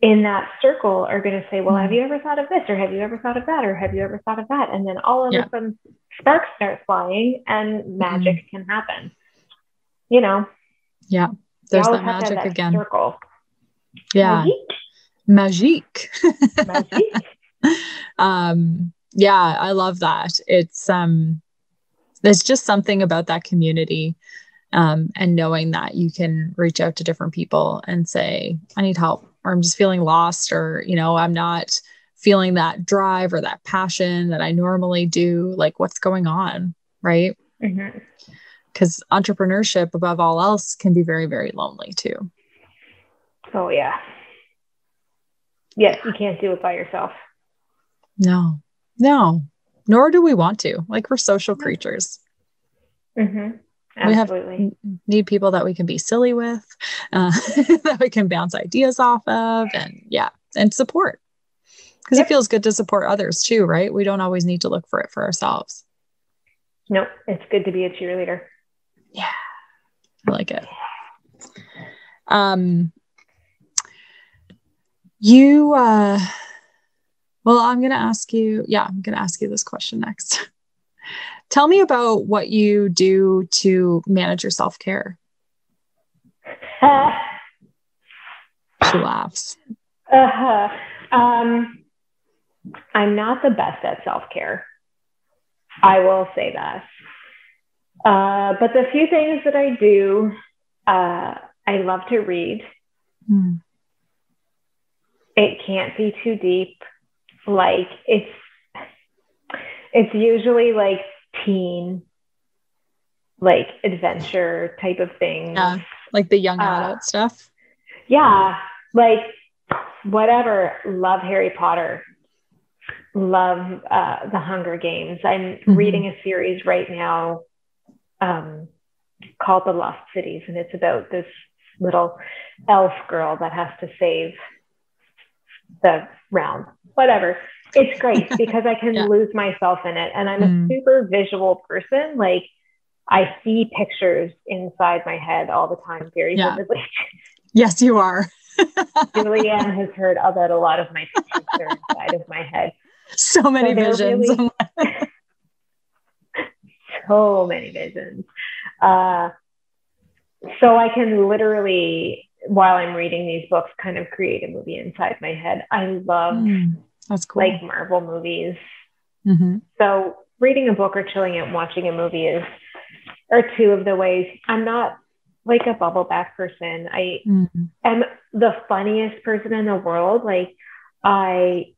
in that circle are going to say, well, mm. have you ever thought of this? Or have you ever thought of that? Or have you ever thought of that? And then all of yeah. a sudden sparks start flying and magic mm. can happen, you know? Yeah. There's that magic that again. Circle. Yeah. Magique. Magique. um, yeah, I love that. It's, um, there's just something about that community um, and knowing that you can reach out to different people and say, I need help, or I'm just feeling lost, or, you know, I'm not feeling that drive or that passion that I normally do. Like, what's going on? Right. Mm-hmm. Because entrepreneurship, above all else, can be very, very lonely too. Oh, yeah. Yes, you can't do it by yourself. No, no. Nor do we want to. Like, we're social creatures. Mm-hmm. Absolutely. We have, need people that we can be silly with, uh, that we can bounce ideas off of, and yeah, and support. Because yep. it feels good to support others too, right? We don't always need to look for it for ourselves. No, it's good to be a cheerleader. Yeah, I like it. Um, you, uh, well, I'm going to ask you, yeah, I'm going to ask you this question next. Tell me about what you do to manage your self-care. Uh, she laughs. Uh-huh. Um, I'm not the best at self-care. I will say that. Uh, but the few things that I do, uh, I love to read. Mm. It can't be too deep. Like it's, it's usually like teen, like adventure type of thing. Yeah, like the young adult uh, stuff. Yeah. Like whatever. Love Harry Potter. Love uh, the Hunger Games. I'm mm-hmm. reading a series right now um, called The Lost Cities, and it's about this little elf girl that has to save the realm. Whatever. It's great because I can yeah. lose myself in it, and I'm mm. a super visual person. Like I see pictures inside my head all the time, very yeah. vividly. Yes, you are. Julianne has heard about a lot of my pictures inside of my head. So many so visions. Really, so many visions. Uh, so I can literally, while I'm reading these books, kind of create a movie inside my head. I love mm, that's cool. like Marvel movies. Mm-hmm. So reading a book or chilling out and watching a movie is are two of the ways. I'm not like a bubble bath person. I mm-hmm. am the funniest person in the world. Like I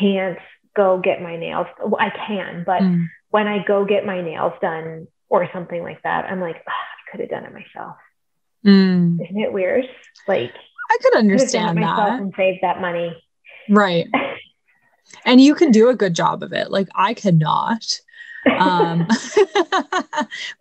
can't go get my nails. Well, I can, but mm. when I go get my nails done or something like that, I'm like, oh, I could have done it myself. Mm. Isn't it weird? Like I could understand I could have done it myself and save that money. Right. And you can do a good job of it. Like I cannot. um,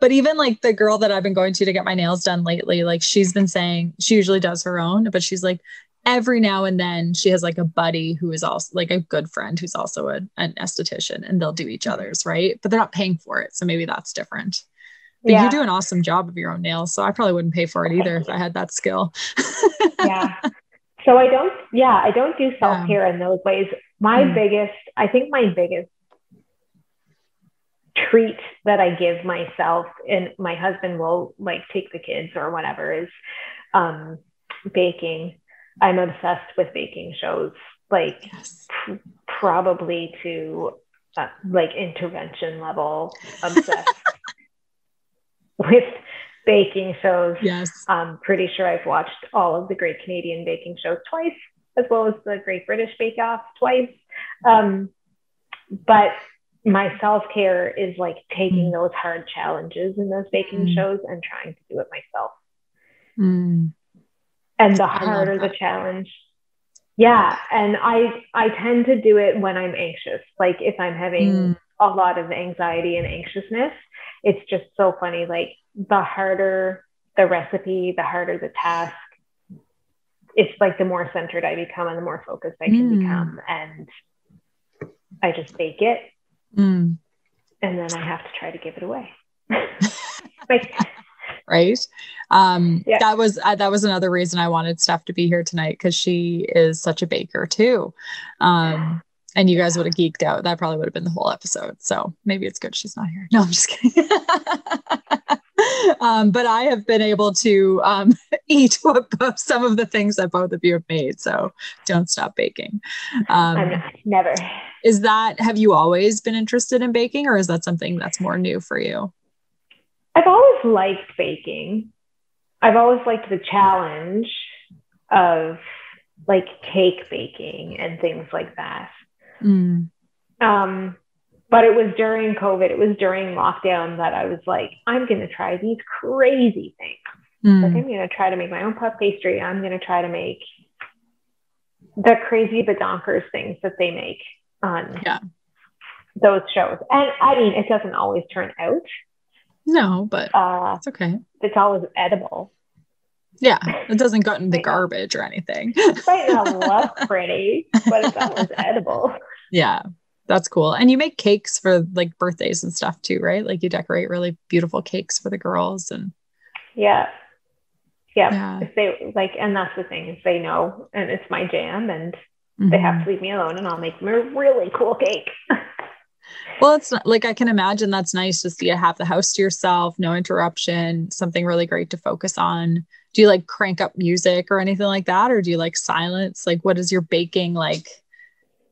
but even like the girl that I've been going to to get my nails done lately, like she's been saying she usually does her own, but she's like every now and then she has like a buddy who is also like a good friend who's also a, an esthetician, and they'll do each other's, right? But they're not paying for it. So maybe that's different. But yeah. You do an awesome job of your own nails. So I probably wouldn't pay for it either if I had that skill. yeah. So I don't, yeah, I don't do self-care um, in those ways. My mm. biggest, I think my biggest treat that I give myself, and my husband will like take the kids or whatever, is um, baking. I'm obsessed with baking shows, like yes. p- probably to uh, like intervention level obsessed. With baking shows. Yes. I'm pretty sure I've watched all of the Great Canadian Baking Shows twice, as well as the Great British Bake Off twice. Um, but my self-care is like taking those hard challenges in those baking mm. shows and trying to do it myself. Mm. And the harder the challenge. Yeah. And I, I tend to do it when I'm anxious. Like if I'm having mm. a lot of anxiety and anxiousness, it's just so funny. Like the harder the recipe, the harder the task, it's like the more centered I become and the more focused I can mm. become. And I just bake it. Mm. And then I have to try to give it away. like, right. Um, yeah. That was, uh, that was another reason I wanted Steph to be here tonight. 'Cause she is such a baker too. Um, yeah. And you guys would have geeked out. That probably would have been the whole episode. So maybe it's good she's not here. No, I'm just kidding. um, but I have been able to um, eat what both, some of the things that both of you have made. So don't stop baking. Um, I'm not, never. Is that, have you always been interested in baking, or is that something that's more new for you? I've always liked baking. I've always liked the challenge of like cake baking and things like that. Mm. Um, but it was during COVID, it was during lockdown that I was like, I'm going to try these crazy things. Mm. Like I'm going to try to make my own puff pastry. I'm going to try to make the crazy badonkers things that they make on yeah. those shows. And I mean, it doesn't always turn out. No, but uh, it's okay. It's always edible. Yeah, it doesn't go in the garbage or anything. It might not look pretty, but it's always edible. Yeah, that's cool. And you make cakes for like birthdays and stuff too, right? Like you decorate really beautiful cakes for the girls and yeah. Yeah. yeah. If they like, and that's the thing, is they know and it's my jam, and mm-hmm. they have to leave me alone and I'll make them a really cool cake. Well, it's not, like, I can imagine that's nice just to have the house to yourself, no interruption, something really great to focus on. Do you like crank up music or anything like that? Or do you like silence? Like, what is your baking like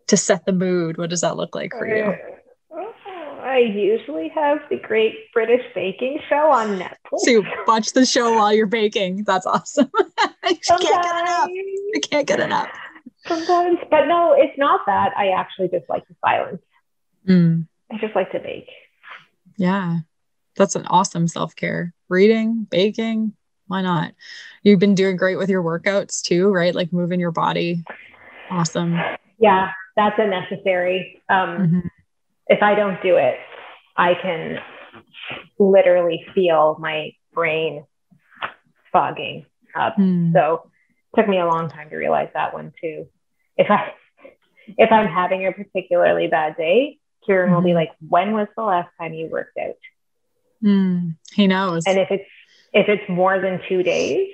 to set the mood? What does that look like for you? I usually have the Great British Baking Show on Netflix. So you watch the show while you're baking. That's awesome. I can't get enough. I can't get enough. Sometimes, but no, it's not that. I actually just like the silence. Mm. I just like to bake. Yeah. That's an awesome self-care. Reading, baking. Why not? You've been doing great with your workouts too, right? Like moving your body. Awesome. Yeah. That's a necessary. Um, mm-hmm. If I don't do it, I can literally feel my brain fogging up. Mm. So it took me a long time to realize that one too. If I, if I'm having a particularly bad day, Kieran will be like, when was the last time you worked out? Mm, he knows. And if it's, if it's more than two days,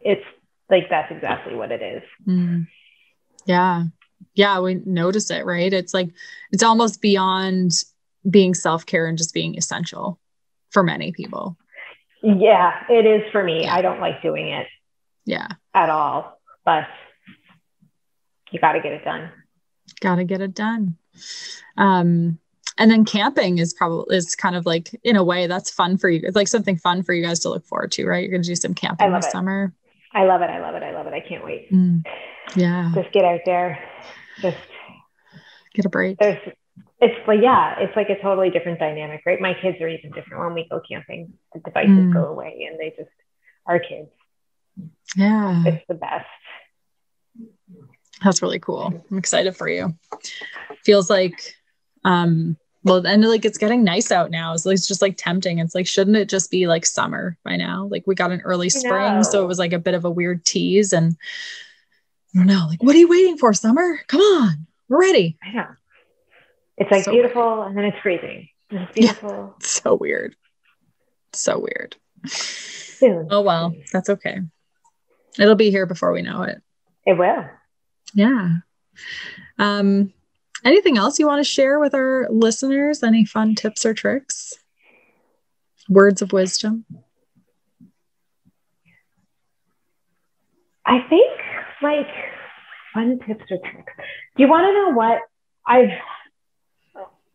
it's like that's exactly what it is. Mm. Yeah. Yeah. We notice it, right? It's like, it's almost beyond being self-care and just being essential for many people. Yeah, it is for me. Yeah. I don't like doing it. Yeah. At all. But you got to get it done. Got to get it done. Um, and then camping is probably, is kind of like, in a way that's fun for you. It's like something fun for you guys to look forward to, right? You're going to do some camping this it. summer. I love it. I love it. I love it. I can't wait. Mm. Yeah. Just get out there. Just get a break. There's, it's like, yeah, it's like a totally different dynamic, right? My kids are even different. When we go camping, the devices mm. go away and they just are kids. Yeah. It's the best. That's really cool. I'm excited for you. Feels like, um, well, and like it's getting nice out now. So it's just like tempting. It's like, shouldn't it just be like summer by now? Like we got an early spring, so it was like a bit of a weird tease. And I don't know, like, what are you waiting for, summer? Come on, we're ready. I know. It's like so beautiful weird. And then it's freezing. It's beautiful. Yeah, it's so weird. So weird. Soon. Oh, well, that's okay. It'll be here before we know it. It will. Yeah. Um, anything else you want to share with our listeners? Any fun tips or tricks? Words of wisdom? I think like fun tips or tricks. Do you want to know what I've,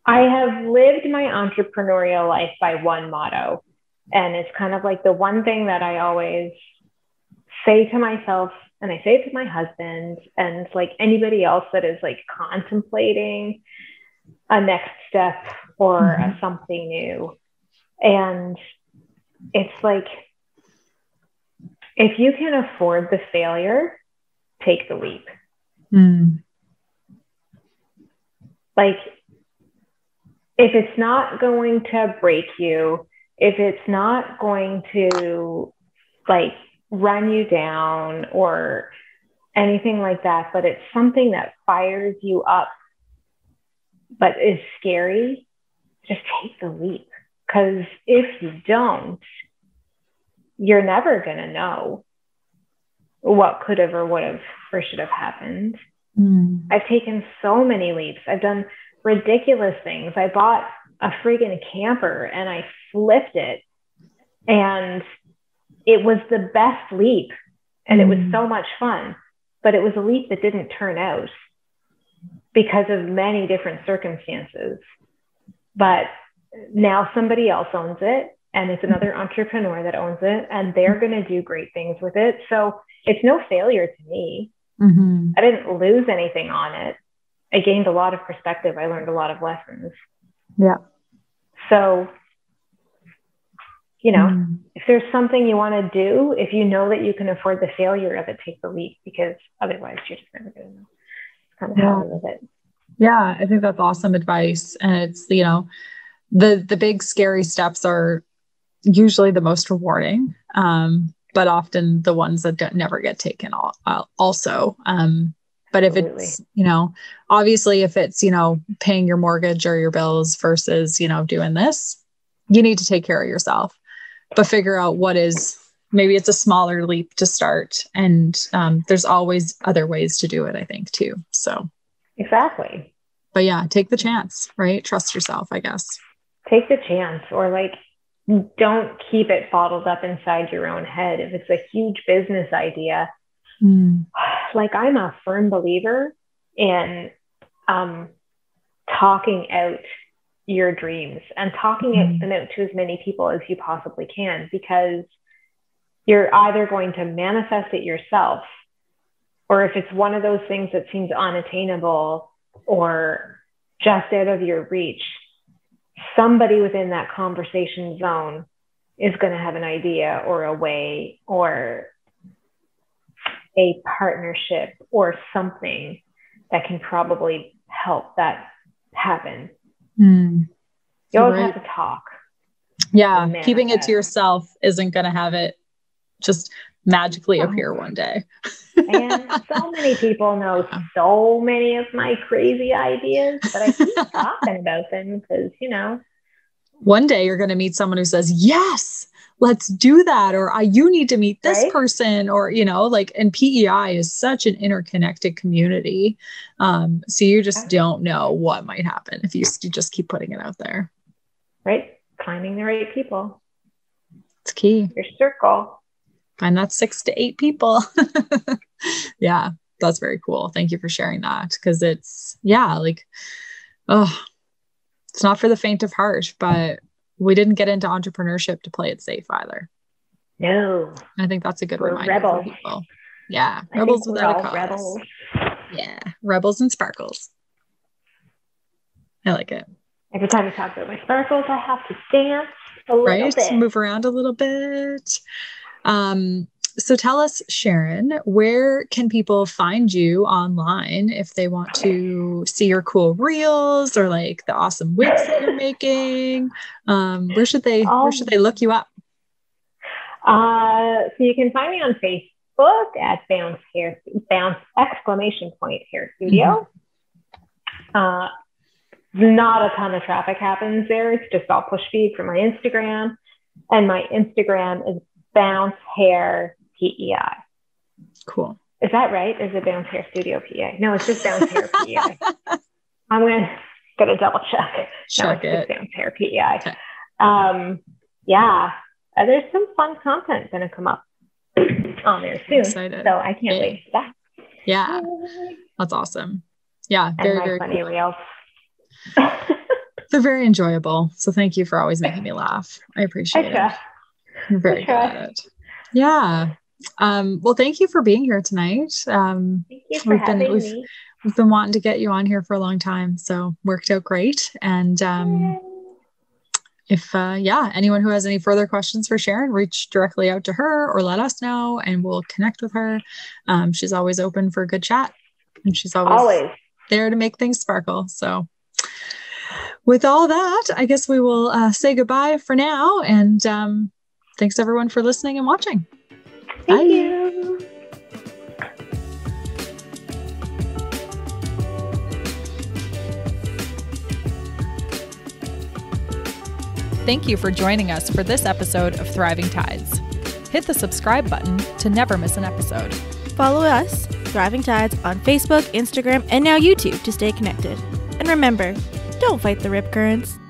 I have lived my entrepreneurial life by one motto, and it's kind of like the one thing that I always say to myself, and I say it to my husband and like anybody else that is like contemplating a next step or mm-hmm. a something new. And it's like, if you can afford the failure, take the leap. Mm. Like, if it's not going to break you, if it's not going to like run you down or anything like that, but it's something that fires you up, but is scary, just take the leap. Because if you don't, you're never going to know what could have or would have or should have happened. Mm. I've taken so many leaps. I've done ridiculous things. I bought a friggin' camper and I flipped it, and it was the best leap, and it was so much fun, but it was a leap that didn't turn out because of many different circumstances. But now somebody else owns it, and it's another entrepreneur that owns it, and they're going to do great things with it. So it's no failure to me. Mm-hmm. I didn't lose anything on it. I gained a lot of perspective. I learned a lot of lessons. Yeah. So, you know, mm. if there's something you want to do, if you know that you can afford the failure of it, take the leap, because otherwise you're just never going to know. It's kind of how I live it. Yeah. I think that's awesome advice. And it's, you know, the, the big scary steps are usually the most rewarding, um, but often the ones that don't, never get taken all, uh, also, um, but if Absolutely. It's, you know, obviously if it's, you know, paying your mortgage or your bills versus, you know, doing this, you need to take care of yourself, but figure out what is, maybe it's a smaller leap to start. And um, there's always other ways to do it, I think too. So. Exactly. But yeah, take the chance, right? Trust yourself, I guess. Take the chance, or like, don't keep it bottled up inside your own head. If it's a huge business idea, Mm. like I'm a firm believer in um, talking out your dreams and talking mm. it out to as many people as you possibly can, because you're either going to manifest it yourself, or if it's one of those things that seems unattainable or just out of your reach, somebody within that conversation zone is going to have an idea or a way or a partnership or something that can probably help that happen. Mm. You always right. have to talk. Yeah. Keeping it to yourself isn't going to have it just magically oh. appear one day. And so many people know so many of my crazy ideas, but I keep talking about them because, you know, one day you're going to meet someone who says, yes, let's do that. Or I, you need to meet this right? person, or, you know, like, and P E I is such an interconnected community. Um, so you just don't know what might happen if you, you just keep putting it out there. Right. Finding the right people. It's key. Your circle. Find that six to eight people. Yeah. That's very cool. Thank you for sharing that. Cause it's, yeah, like, oh, it's not for the faint of heart, but we didn't get into entrepreneurship to play it safe either. No. I think that's a good we're reminder. Rebels. For people. Yeah. I rebels without a cause. Rebels. Yeah. Rebels and sparkles. I like it. Every time I talk about my sparkles, I have to dance a little right? bit. Move around a little bit. Um, so tell us, Sharon, where can people find you online if they want to see your cool reels or like the awesome wigs that you're making? Um, where should they, where should they look you up? Uh, so you can find me on Facebook at Bounce Hair, Bounce exclamation point Hair Studio. Mm-hmm. Uh, not a ton of traffic happens there. It's just all push feed from my Instagram, and my Instagram is Bounce Hair P E I. Cool. Is that right? Is it Bounce Hair Studio P E I? No, it's just Bounce Hair P E I. I'm gonna gonna double check. Check no, it. Bounce Hair P E I. Okay. Um, yeah, uh, there's some fun content gonna come up on there soon. Excited. So I can't yeah. wait for that. Yeah, that's awesome. Yeah, and very my very funny cool. reels. They're very enjoyable. So thank you for always making me laugh. I appreciate I it. You're very good at it. Yeah. Um, well, thank you for being here tonight. Um, thank you for we've having been, we've, me. We've been wanting to get you on here for a long time, so worked out great. And um, if, uh, yeah, anyone who has any further questions for Sharon, reach directly out to her or let us know and we'll connect with her. Um, she's always open for a good chat, and she's always, always. there to make things sparkle. So with all that, I guess we will uh, say goodbye for now. And um, thanks everyone for listening and watching. Thank Bye. you. Thank you for joining us for this episode of Thriving Tides. Hit the subscribe button to never miss an episode. Follow us, Thriving Tides, on Facebook, Instagram, and now YouTube to stay connected. And remember, don't fight the rip currents.